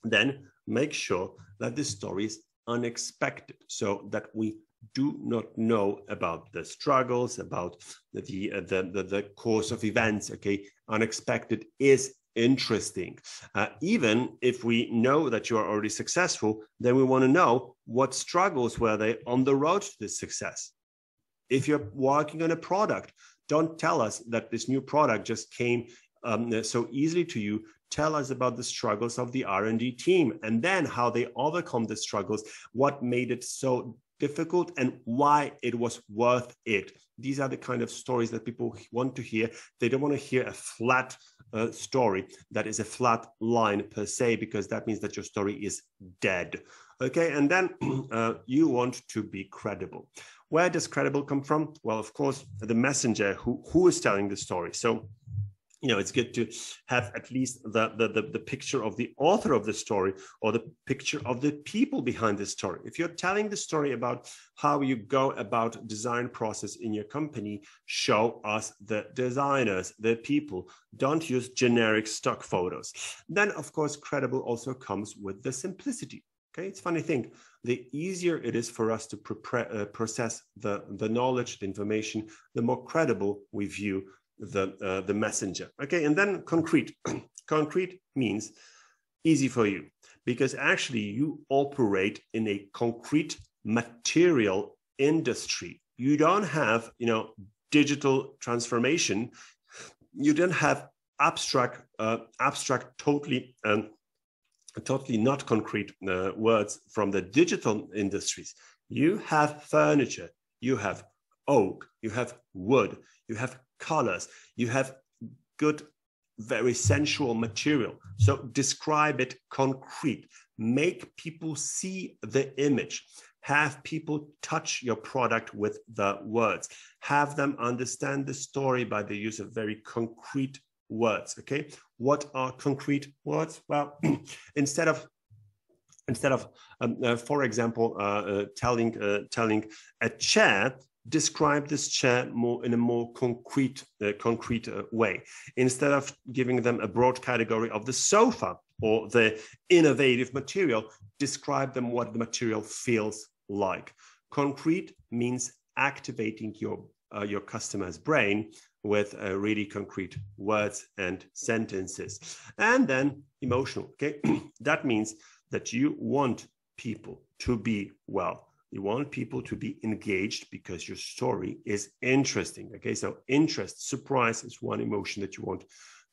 Then make sure that the story is unexpected so that we do not know about the struggles, about the course of events. Okay, unexpected is interesting. Even if we know that you are already successful, then we want to know what struggles were they on the road to this success. If you're working on a product, don't tell us that this new product just came so easily to you. Tell us about the struggles of the R&D team and then how they overcome the struggles, what made it so difficult and why it was worth it. These are the kind of stories that people want to hear. They don't want to hear a flat story that is a flat line per se, because that means that your story is dead. Okay, and then you want to be credible. Where does credible come from? Well, of course, the messenger who is telling the story. So, you know, it's good to have at least the picture of the author of the story or the picture of the people behind the story. If you're telling the story about how you go about design process in your company, show us the designers, the people. Don't use generic stock photos. Then, of course, credible also comes with the simplicity. Okay, it's a funny thing. The easier it is for us to prepare, process the knowledge, the information, the more credible we view the messenger. Okay, and then concrete. Concrete means easy for you, because actually you operate in a concrete material industry. You don't have, you know, digital transformation. You don't have abstract, totally totally not concrete words from the digital industries. You have furniture. You have oak. You have wood. You have colors, you have good, very sensual material. So describe it concrete, make people see the image, have people touch your product with the words, have them understand the story by the use of very concrete words. Okay, what are concrete words? Well, instead of for example, telling a chair, describe this chair more in a more concrete way. Instead of giving them a broad category of the sofa or the innovative material, describe them what the material feels like. Concrete means activating your customer's brain with really concrete words and sentences. And then emotional. Okay, that means that you want people to be well. You want people to be engaged because your story is interesting. Okay, so interest, surprise is one emotion that you want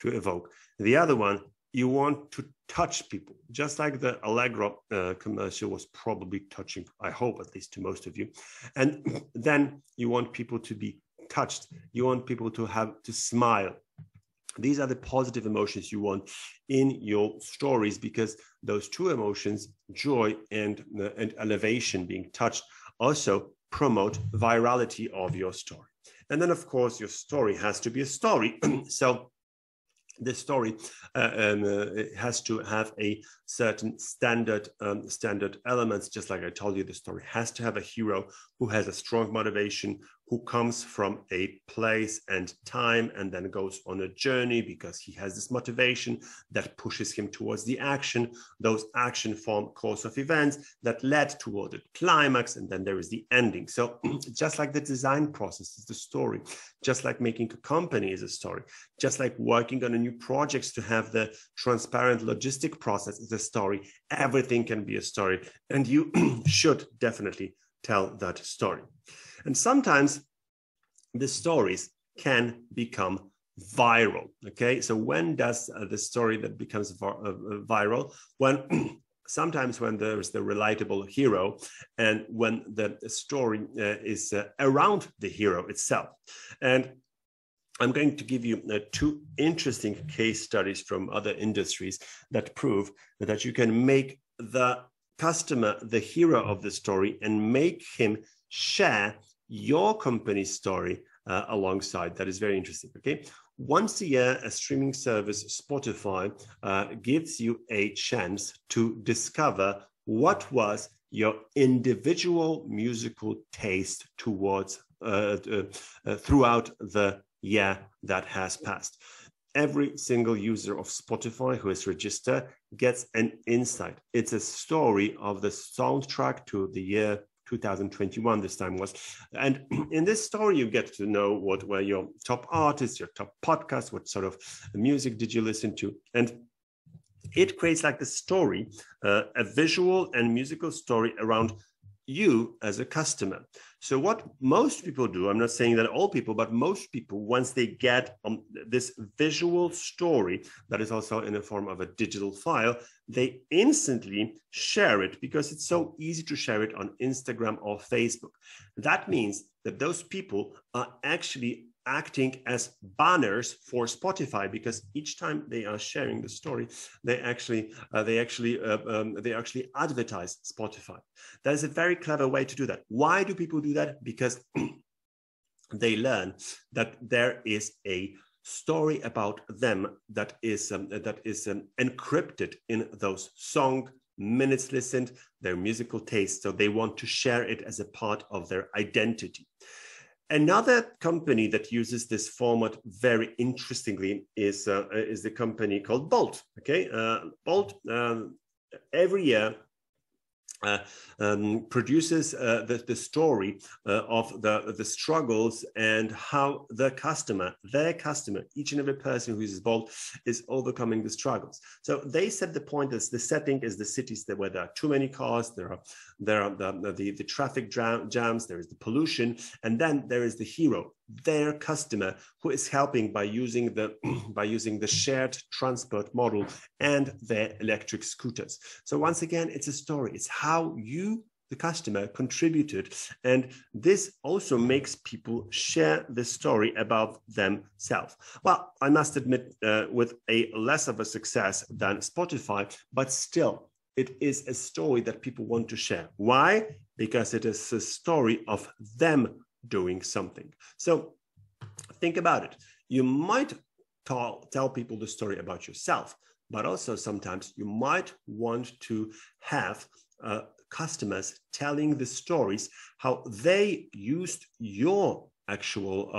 to evoke. The other one you want to touch people, just like the Allegro commercial was probably touching, I hope, at least to most of you. And then you want people to be touched. You want people to have to smile. These are the positive emotions you want in your stories, because those two emotions, joy and elevation, being touched, also promote virality of your story. And then, of course, your story has to be a story. So this story it has to have a certain standard elements. Just like I told you, the story has to have a hero who has a strong motivation, who comes from a place and time and then goes on a journey because he has this motivation that pushes him towards the action. Those action form course of events that led toward the climax, and then there is the ending. So just like the design process is the story, just like making a company is a story, just like working on a new project to have the transparent logistic process is a story. Everything can be a story, and you should definitely tell that story. And sometimes the stories can become viral. Okay, so when does the story that becomes viral? When sometimes when there is the relatable hero, and when the story is around the hero itself. And I'm going to give you two interesting case studies from other industries that prove that you can make the customer the hero of the story and make him share your company's story alongside. That is very interesting, okay? Once a year, a streaming service, Spotify, gives you a chance to discover what was your individual musical taste towards throughout the year that has passed. Every single user of Spotify who is registered gets an insight. It's a story of the soundtrack to the year 2021 this time was. And in this story, you get to know what were your top artists, your top podcasts, what sort of music did you listen to. And it creates like the story, a visual and musical story around you as a customer. So what most people do, I'm not saying that all people, but most people, once they get this visual story that is also in the form of a digital file, they instantly share it because it's so easy to share it on Instagram or Facebook. That means that those people are actually acting as banners for Spotify, because each time they are sharing the story, they actually advertise Spotify. That is a very clever way to do that. Why do people do that? Because they learn that there is a story about them that is encrypted in those songs, minutes listened, their musical taste. So they want to share it as a part of their identity. Another company that uses this format very interestingly is the company called Bolt. Okay, Bolt every year produces the story of the struggles and how the customer, each and every person who uses Bolt is overcoming the struggles. So they set the point as the setting is the cities where there are too many cars, there are the traffic jams, there is the pollution, and then there is the hero, their customer, who is helping by using the shared transport model and their electric scooters. So once again, it's a story. It's how you, the customer, contributed, and this also makes people share the story about themselves. Well, I must admit, with a less of a success than Spotify, but still, it is a story that people want to share. Why? Because it is a story of them doing something. So think about it. You might tell people the story about yourself, but also sometimes you might want to have customers telling the stories how they used your actual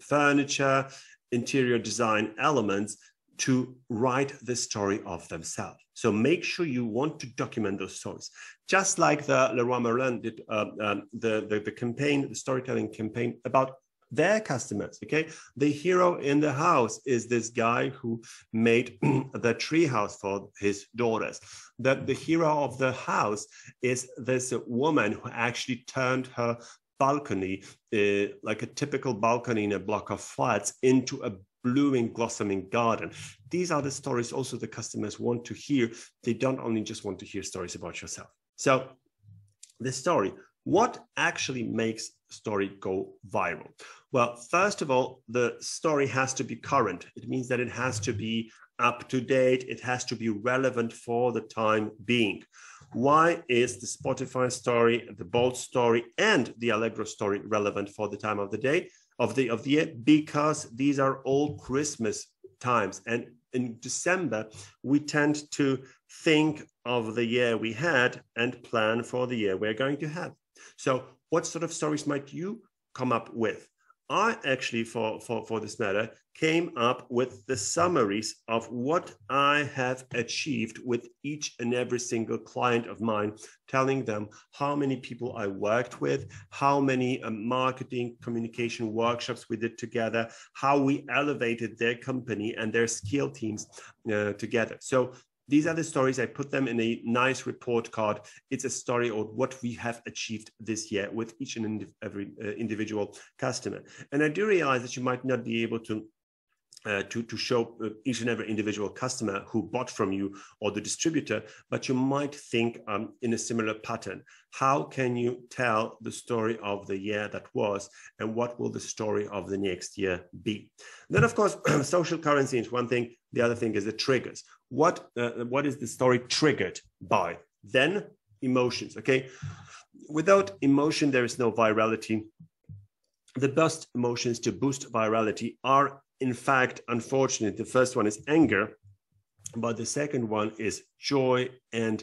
furniture, interior design elements to write the story of themselves. So make sure you want to document those stories. Just like the Leroy Merlin did the campaign, the storytelling campaign about their customers, okay? The hero in the house is this guy who made the treehouse for his daughters. The hero of the house is this woman who actually turned her balcony, like a typical balcony in a block of flats, into a blooming, blossoming garden. These are the stories also the customers want to hear. They don't only just want to hear stories about yourself. So the story, what actually makes story go viral? Well, first of all, the story has to be current. It means that it has to be up to date. It has to be relevant for the time being. Why is the Spotify story, the Bolt story, and the Allegro story relevant for the time of the day, of the year? Because these are all Christmas times. And in December, we tend to think of the year we had and plan for the year we're going to have. So what sort of stories might you come up with? I actually, for this matter, came up with the summaries of what I have achieved with each and every single client of mine, telling them how many people I worked with, how many marketing communication workshops we did together, how we elevated their company and their skill teams together. So these are the stories. I put them in a nice report card. It's a story of what we have achieved this year with each and every individual customer. And I do realize that you might not be able to show each and every individual customer who bought from you or the distributor, but you might think in a similar pattern. How can you tell the story of the year that was, and what will the story of the next year be? And then, of course, social currency is one thing. The other thing is the triggers. What is the story triggered by? Then emotions, okay? Without emotion, there is no virality. The best emotions to boost virality are, in fact, unfortunately, the first one is anger, but the second one is joy and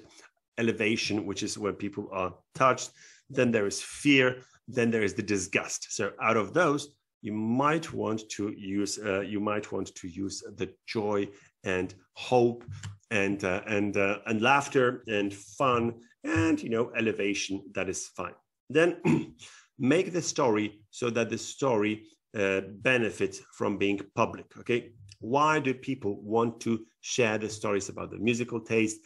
elevation, which is when people are touched. Then there is fear. Then there is the disgust. So out of those, you might want to use the joy and hope and laughter and fun and, you know, elevation. That is fine. Then make the story so that the story benefits from being public, okay? Why do people want to share the stories about the musical taste,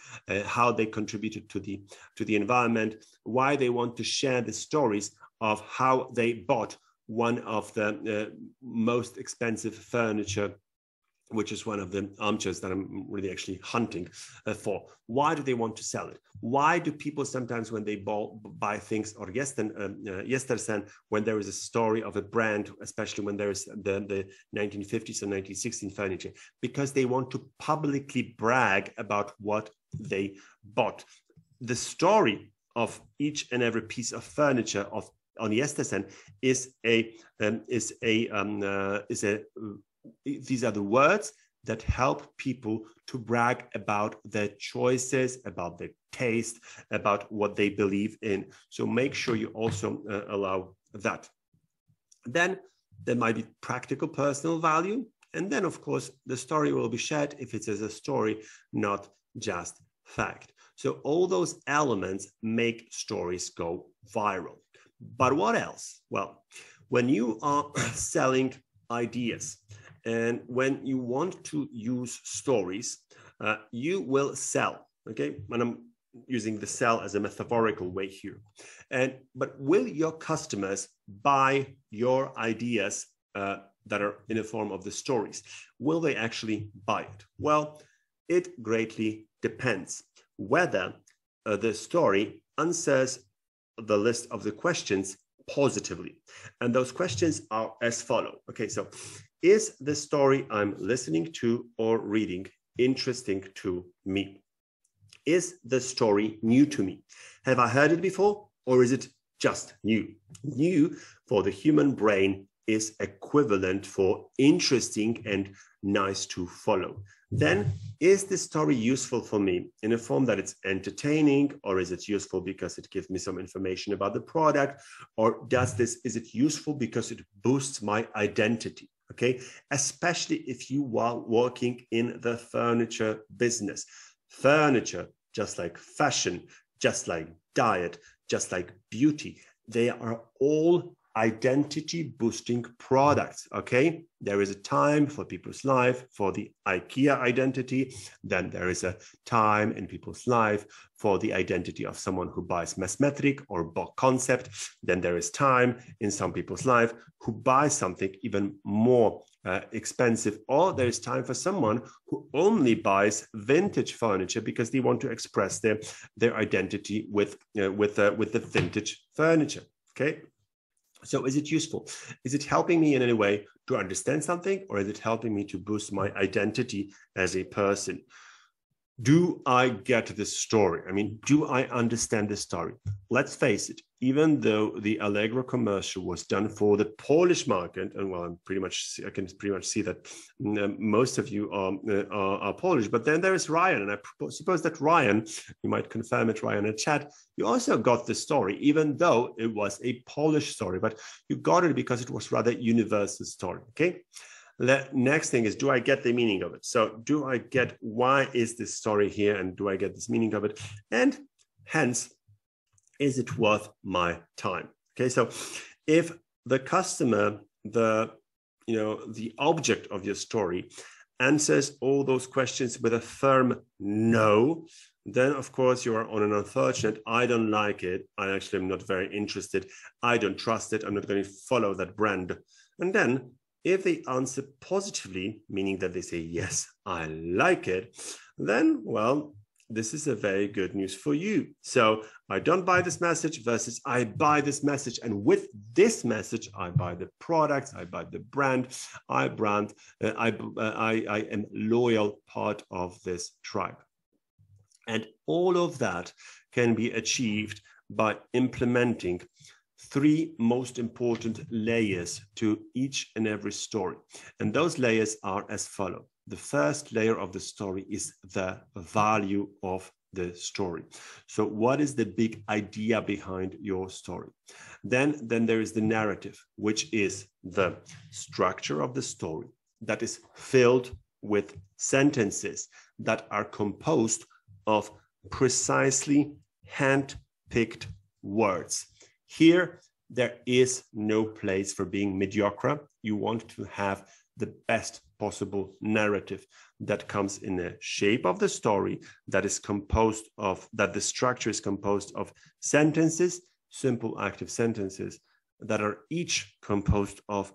how they contributed to the environment, why they want to share the stories of how they bought one of the most expensive furniture, which is one of the armchairs that I'm really actually hunting for. Why do they want to sell it? Why do people sometimes when they buy things or yestersen, when there is a story of a brand, especially when there is the 1950s and 1960s furniture, because they want to publicly brag about what they bought. The story of each and every piece of furniture of on yestersen these are the words that help people to brag about their choices, about their taste, about what they believe in. So make sure you also allow that. Then there might be practical personal value. And then, of course, the story will be shared if it's as a story, not just fact. So all those elements make stories go viral. But what else? Well, when you are selling ideas, and when you want to use stories, you will sell, okay? And I'm using the sell as a metaphorical way here. But will your customers buy your ideas that are in the form of the stories? Will they actually buy it? Well, it greatly depends whether the story answers the list of the questions positively. And those questions are as follows. Okay, so is the story I'm listening to or reading interesting to me? Is the story new to me? Have I heard it before, or is it just new? New for the human brain is equivalent for interesting and nice to follow. Then, is the story useful for me in a form that it's entertaining, or is it useful because it gives me some information about the product, or is it useful because it boosts my identity? Okay, especially if you are working in the furniture business. Furniture, just like fashion, just like diet, just like beauty, they are all identity boosting products. Okay, there is a time for people's life for the IKEA identity, then there is a time in people's life for the identity of someone who buys Messmetric or Bock Concept, then there is time in some people's life who buys something even more expensive, or there is time for someone who only buys vintage furniture because they want to express their identity with the vintage furniture. Okay. So is it useful? Is it helping me in any way to understand something, or is it helping me to boost my identity as a person? Do I get this story? I mean, do I understand this story? Let's face it, even though the Allegro commercial was done for the Polish market, and well, I can pretty much see that most of you are Polish, but then there is Ryan, and I suppose that Ryan, you might confirm it, Ryan, in chat, you also got the story, even though it was a Polish story, but you got it because it was rather universal story, okay? The next thing is, do I get the meaning of it? So do I get why is this story here, and do I get this meaning of it? And hence, is it worth my time? Okay, so if the customer, the object of your story answers all those questions with a firm no, then of course you are on an unfortunate, I don't like it, I actually am not very interested, I don't trust it, I'm not going to follow that brand. And then if they answer positively, meaning that they say, yes, I like it, then, well, this is a very good news for you. So I don't buy this message versus I buy this message. And with this message, I buy the products, I buy the brand, I am loyal part of this tribe. And all of that can be achieved by implementing three most important layers to each and every story. And those layers are as follows. The first layer of the story is the value of the story. So what is the big idea behind your story? Then there is the narrative, which is the structure of the story that is filled with sentences that are composed of precisely hand-picked words. Here, there is no place for being mediocre. You want to have the best possible narrative that comes in the shape of the story that is composed of, that the structure is composed of sentences, simple active sentences that are each composed of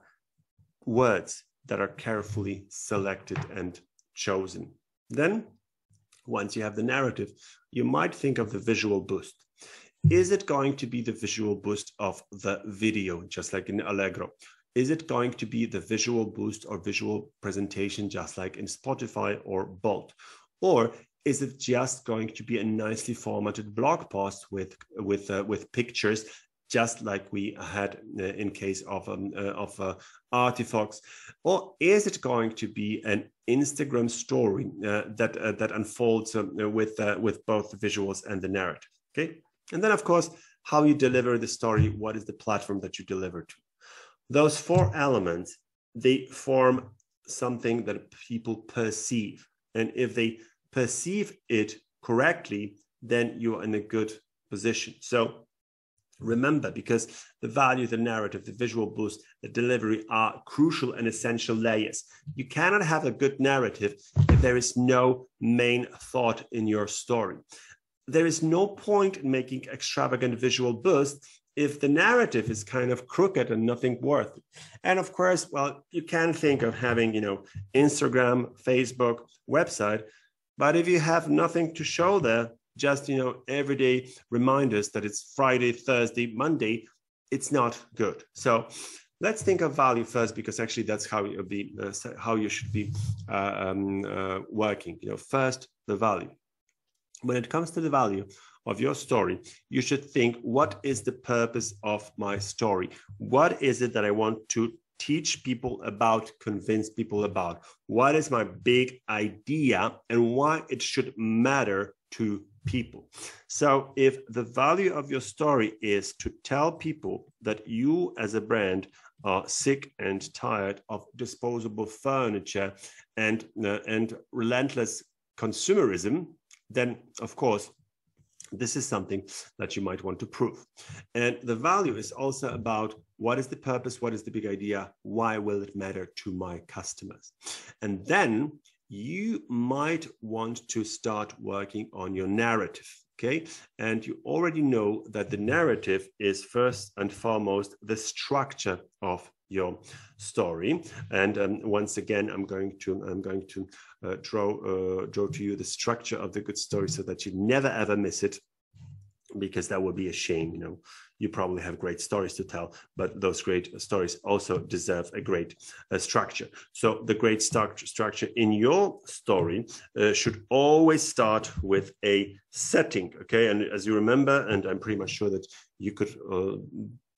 words that are carefully selected and chosen. Then, once you have the narrative, you might think of the visual boost. Is it going to be the visual boost of the video, just like in Allegro? Is it going to be the visual boost or visual presentation, just like in Spotify or Bolt? Or is it just going to be a nicely formatted blog post with pictures, just like we had in case of Artifox? Or is it going to be an Instagram story that unfolds with both the visuals and the narrative? Okay. And then, of course, how you deliver the story, what is the platform that you deliver to. Those four elements, they form something that people perceive. And if they perceive it correctly, then you're in a good position. So remember, because the value, the narrative, the visual boost, the delivery are crucial and essential layers. You cannot have a good narrative if there is no main thought in your story. There is no point in making extravagant visual bursts if the narrative is kind of crooked and nothing worth it. And of course, well, you can think of having, Instagram, Facebook, website, but if you have nothing to show there, just, everyday reminders that it's Friday, Thursday, Monday, it's not good. So let's think of value first, because actually that's how you should be working. First, the value. When it comes to the value of your story, you should think, what is the purpose of my story? What is it that I want to teach people about, convince people about? What is my big idea and why it should matter to people? So if the value of your story is to tell people that you as a brand are sick and tired of disposable furniture and relentless consumerism, then, of course, this is something that you might want to prove. And the value is also about What is the purpose? What is the big idea? Why will it matter to my customers? And then you might want to start working on your narrative, okay? And you already know that the narrative is first and foremost the structure of your story. And once again, I'm going to draw to you the structure of the good story so that you never ever miss it, because that would be a shame. You know, you probably have great stories to tell, but those great stories also deserve a great structure. So the great structure in your story should always start with a setting, okay? And as you remember, and I'm pretty much sure that you could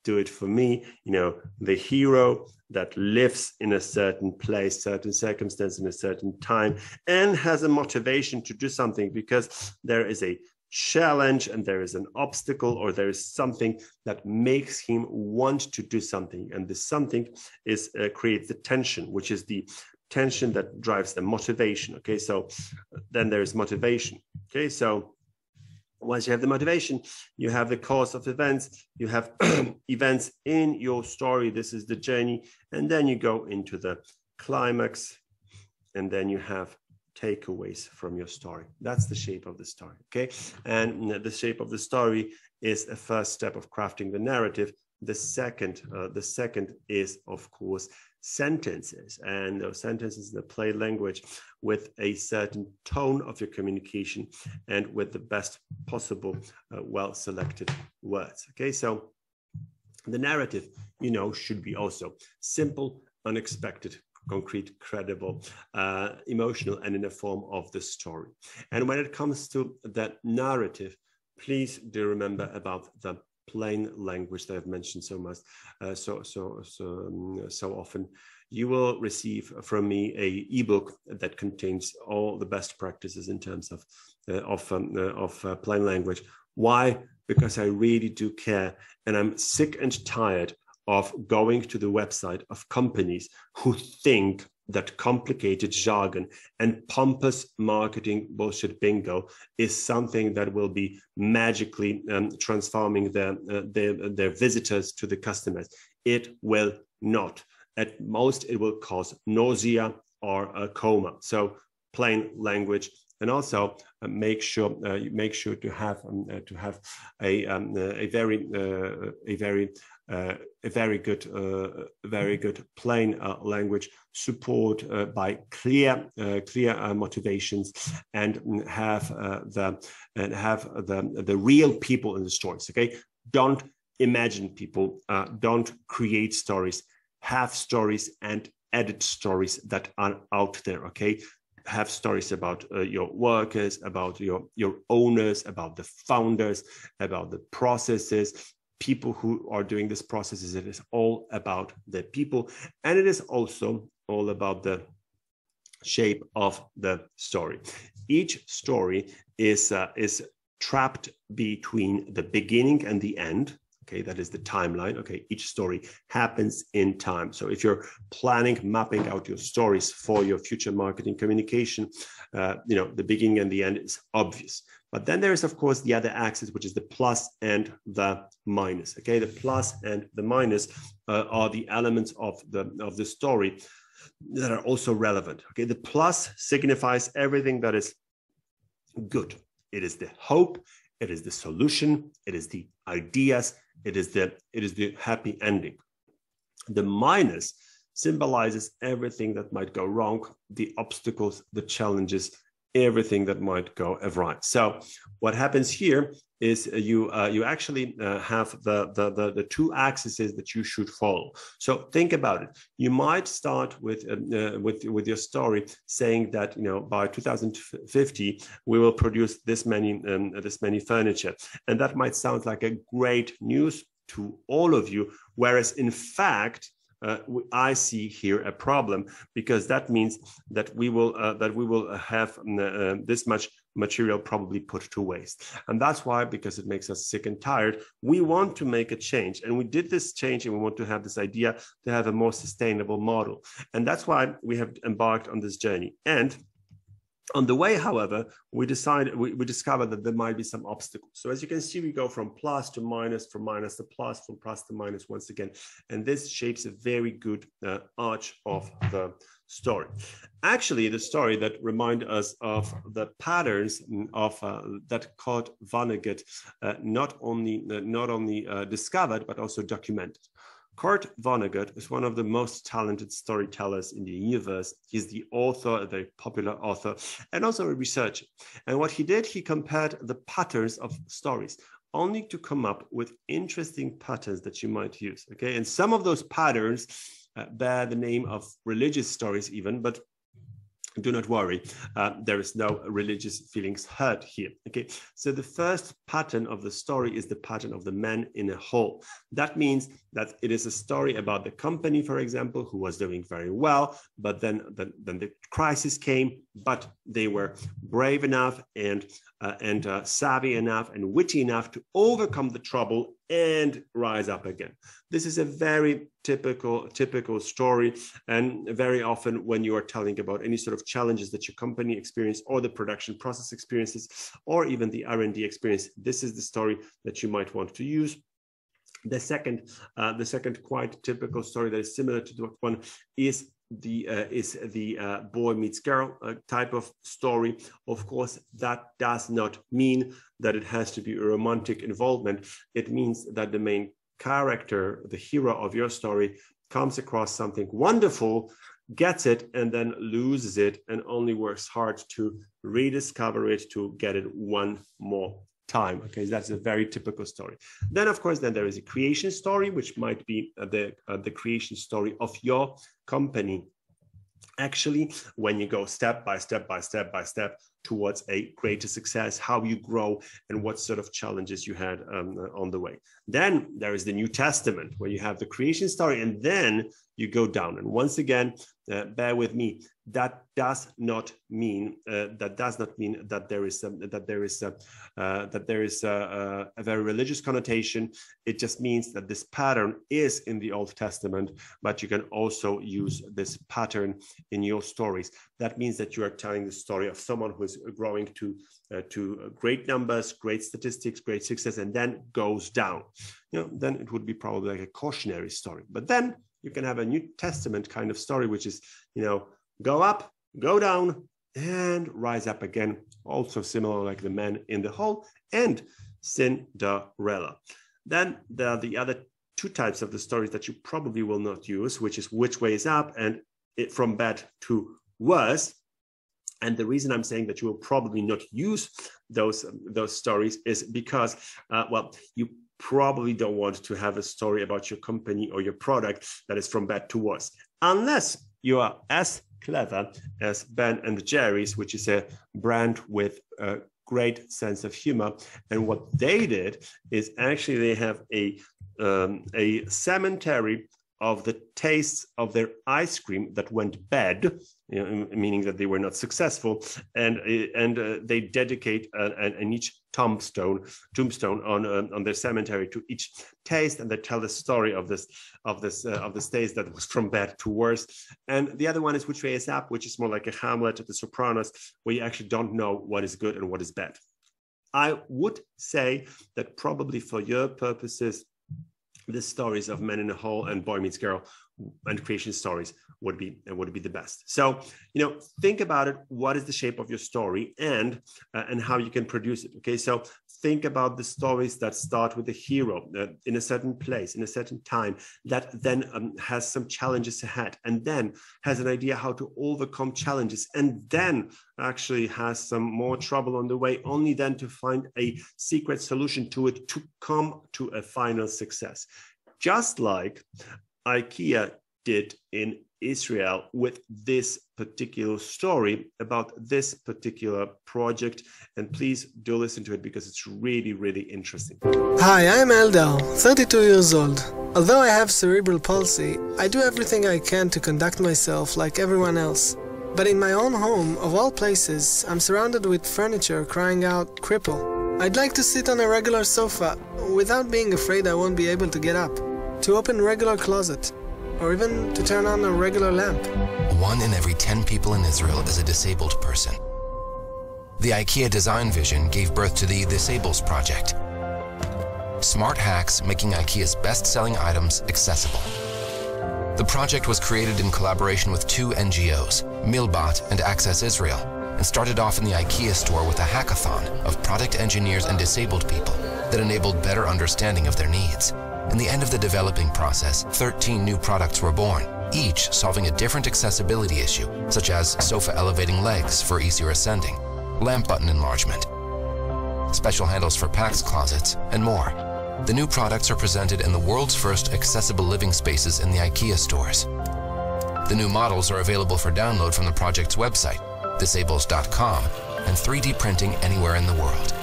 do it for me, you know, the hero that lives in a certain place, certain circumstance, in a certain time, and has a motivation to do something because there is a challenge and there is an obstacle, or there is something that makes him want to do something, and this something is creates the tension, which is the tension that drives the motivation. Okay, so then there is motivation. Okay, so once you have the motivation, you have the course of events, you have events in your story. This is the journey, and then you go into the climax, and then you have takeaways from your story. That's the shape of the story, okay? And the shape of the story is a first step of crafting the narrative. The second is, of course, sentences, and those sentences that play language with a certain tone of your communication and with the best possible well-selected words, okay? So the narrative, you know, should be also simple, unexpected, concrete, credible, emotional, and in the form of the story. And when it comes to that narrative, please do remember about the plain language that I've mentioned so much, so often. You will receive from me a ebook that contains all the best practices in terms of plain language. Why? Because I really do care, and I'm sick and tired of going to the website of companies who think that complicated jargon and pompous marketing bullshit bingo is something that will be magically transforming their visitors to the customers. It will not. At most, it will cause nausea or a coma. So plain language. And also make sure to have a very good plain language, support by clear motivations, and have the real people in the stories. Okay, don't imagine people, don't create stories, have stories and edit stories that are out there. Okay. Have stories about your workers, about your owners, about the founders, about the processes, people who are doing these processes. It is all about the people, and it is also all about the shape of the story. Each story is trapped between the beginning and the end. Okay, that is the timeline. Okay, each story happens in time. So if you're planning, mapping out your stories for your future marketing communication, you know, the beginning and the end is obvious. But then there is, of course, the other axis, which is the plus and the minus. Okay, the plus and the minus are the elements of the story that are also relevant. Okay, the plus signifies everything that is good. It is the hope. It is the solution. It is the ideas. It is the happy ending. The minus symbolizes everything that might go wrong, the obstacles, the challenges, everything that might go awry. So what happens here is you actually have the two axes that you should follow. So think about it. You might start with your story saying that, you know, by 2050 we will produce this many furniture, and that might sound like a great news to all of you, whereas in fact I see here a problem, because that means that we will have this much material probably put to waste. And that's why, because it makes us sick and tired, we want to make a change. And we did this change, and we want to have this idea to have a more sustainable model. And that's why we have embarked on this journey. And On the way, however, we discover that there might be some obstacles. So as you can see, we go from plus to minus, from minus to plus, from plus to minus once again. And this shapes a very good arch of the story. Actually, the story that reminds us of the patterns of that Kurt Vonnegut not only discovered, but also documented. Kurt Vonnegut is one of the most talented storytellers in the universe. He's the author, a very popular author, and also a researcher. And what he did, he compared the patterns of stories, only to come up with interesting patterns that you might use, okay? And some of those patterns bear the name of religious stories even, but do not worry, there is no religious feelings hurt here, okay? So the first pattern of the story is the pattern of the man in a hole. That means that it is a story about the company, for example, who was doing very well, but then the crisis came, but they were brave enough and savvy enough and witty enough to overcome the trouble and rise up again. This is a very typical story, and very often when you are telling about any sort of challenges that your company experience or the production process experiences or even the R&D experience, this is the story that you might want to use. The second quite typical story that is similar to the one is the boy meets girl type of story. Of course, that does not mean that it has to be a romantic involvement. It means that the main character, the hero of your story, comes across something wonderful, gets it, and then loses it, and only works hard to rediscover it, to get it one more time. Okay, that's a very typical story. Then, of course, then there is a creation story, which might be the creation story of your company. Actually, when you go step by step by step by step towards a greater success, how you grow and what sort of challenges you had on the way. Then there is the New Testament, where you have the creation story, and then you go down. And once again, bear with me, that does not mean that there is a very religious connotation. It just means that this pattern is in the Old Testament, but you can also use this pattern in your stories. That means that you are telling the story of someone who is growing to great numbers, great statistics, great success, and then goes down. You know, then it would be probably like a cautionary story. But then you can have a New Testament kind of story, which is, you know, go up, go down, and rise up again. Also similar like the man in the hole and Cinderella. Then there are the other two types of the stories that you probably will not use, which is Which Way Is Up and From Bad to Worse. And the reason I'm saying that you will probably not use those stories is because, well, you probably don't want to have a story about your company or your product that is from bad to worse, unless you are as clever as Ben and Jerry's, which is a brand with a great sense of humor. And what they did is actually they have a cemetery of the tastes of their ice cream that went bad, you know, meaning that they were not successful, and they dedicate an each tombstone on their cemetery to each taste, and they tell the story of this taste that was from bad to worse. And the other one is Which Way Is Up, which is more like a Hamlet at the Sopranos, where you actually don't know what is good and what is bad. I would say that probably for your purposes, the stories of Men in a Hole and Boy Meets Girl and creation stories would be the best. So, you know, think about it. What is the shape of your story and how you can produce it? Okay, so think about the stories that start with the hero in a certain place, in a certain time, that then has some challenges ahead, and then has an idea how to overcome challenges, and then actually has some more trouble on the way, only then to find a secret solution to it to come to a final success. Just like IKEA did in Israel with this particular story about this particular project. And please do listen to it because it's really, really interesting. Hi, I'm Eldar, 32 years old. Although I have cerebral palsy, I do everything I can to conduct myself like everyone else. But in my own home, of all places, I'm surrounded with furniture crying out, "Cripple." I'd like to sit on a regular sofa without being afraid I won't be able to get up, to open regular closet, or even to turn on a regular lamp. 1 in every 10 people in Israel is a disabled person. The IKEA design vision gave birth to the Disables project. Smart hacks making IKEA's best-selling items accessible. The project was created in collaboration with two NGOs, Milbat and Access Israel, and started off in the IKEA store with a hackathon of product engineers and disabled people that enabled better understanding of their needs. In the end of the developing process, 13 new products were born, each solving a different accessibility issue, such as sofa elevating legs for easier ascending, lamp button enlargement, special handles for PAX closets, and more. The new products are presented in the world's first accessible living spaces in the IKEA stores. The new models are available for download from the project's website, disables.com, and 3D printing anywhere in the world.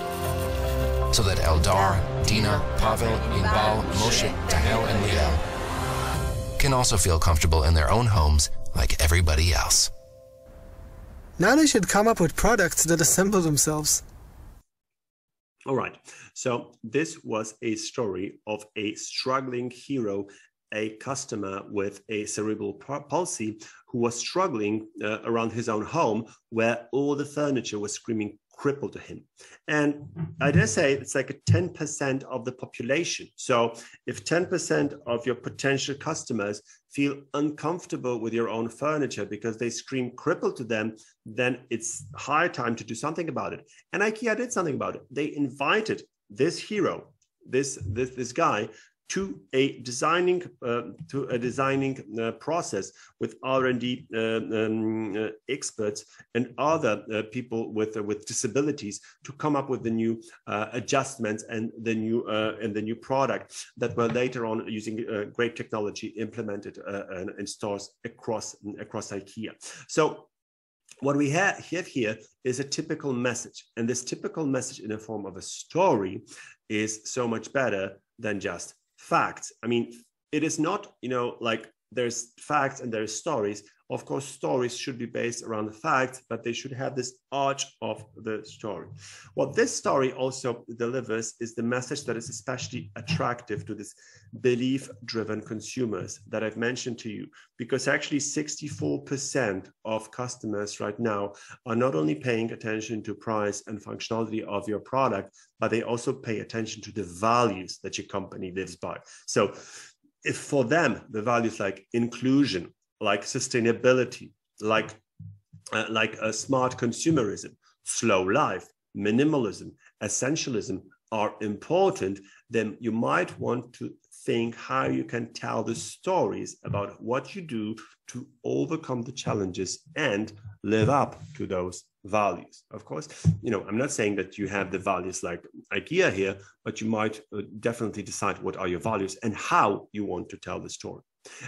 So that Eldar, Dina, Pavel, Inbal, Moshe, Tahel, and Liel can also feel comfortable in their own homes like everybody else. Now they should come up with products that assemble themselves. All right, so this was a story of a struggling hero, a customer with a cerebral palsy who was struggling around his own home where all the furniture was screaming cripple to him. And I dare say it's like a 10% of the population. So if 10% of your potential customers feel uncomfortable with your own furniture because they scream cripple to them, then it's high time to do something about it. And IKEA did something about it. They invited this hero, this guy, to a designing process with R&D experts and other people with disabilities to come up with the new adjustments and the new product that were later on, using great technology, implemented in stores across IKEA. So what we have here is a typical message, and this typical message in the form of a story is so much better than just facts. I mean, it is not, you know, like there's facts and there's stories. Of course, stories should be based around the facts, but they should have this arch of the story. What this story also delivers is the message that is especially attractive to this belief-driven consumers that I've mentioned to you, because actually 64% of customers right now are not only paying attention to price and functionality of your product, but they also pay attention to the values that your company lives by. So if for them, the values like inclusion, like sustainability, like smart consumerism, slow life, minimalism, essentialism are important, then you might want to think how you can tell the stories about what you do to overcome the challenges and live up to those values. Of course, you know, I'm not saying that you have the values like IKEA here, but you might definitely decide what are your values and how you want to tell the story.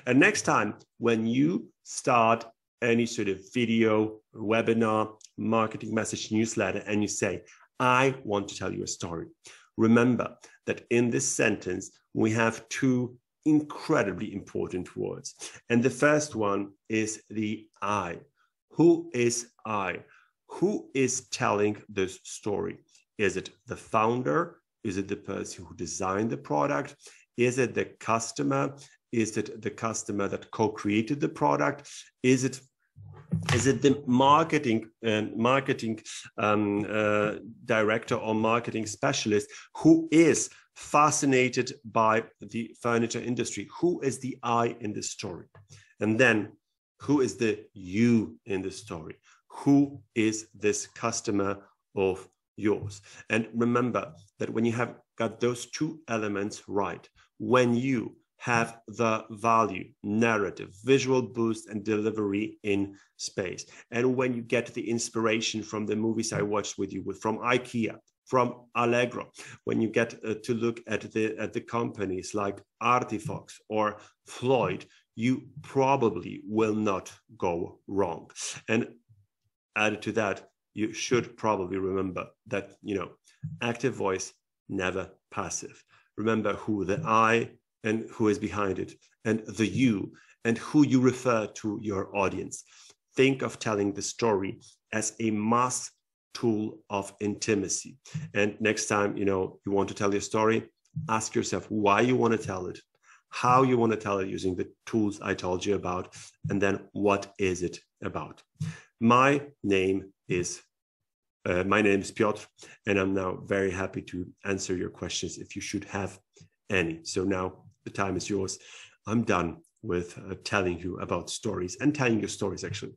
And next time, when you start any sort of video, webinar, marketing message, newsletter, and you say, I want to tell you a story, remember that in this sentence, we have two incredibly important words. And the first one is the I. Who is I? Who is telling this story? Is it the founder? Is it the person who designed the product? Is it the customer? Is it the customer that co-created the product? Is it the marketing director or marketing specialist who is fascinated by the furniture industry? Who is the I in the story? And then who is the you in the story? Who is this customer of yours? And remember that when you have got those two elements right, when you have the value, narrative, visual boost, and delivery in space, and when you get the inspiration from the movies I watched with you, from IKEA, from Allegro, when you get to look at the companies like Artifox or Floyd, you probably will not go wrong. And added to that, you should probably remember that, you know, active voice, never passive. Remember who the I and who is behind it, and the you, and who you refer to your audience. Think of telling the story as a mass tool of intimacy. And next time, you know, you want to tell your story, ask yourself why you want to tell it, how you want to tell it using the tools I told you about, and then what is it about? My name is My name is Piotr, and I'm now very happy to answer your questions if you should have any. So now the time is yours. I'm done with telling you about stories and telling your stories, actually.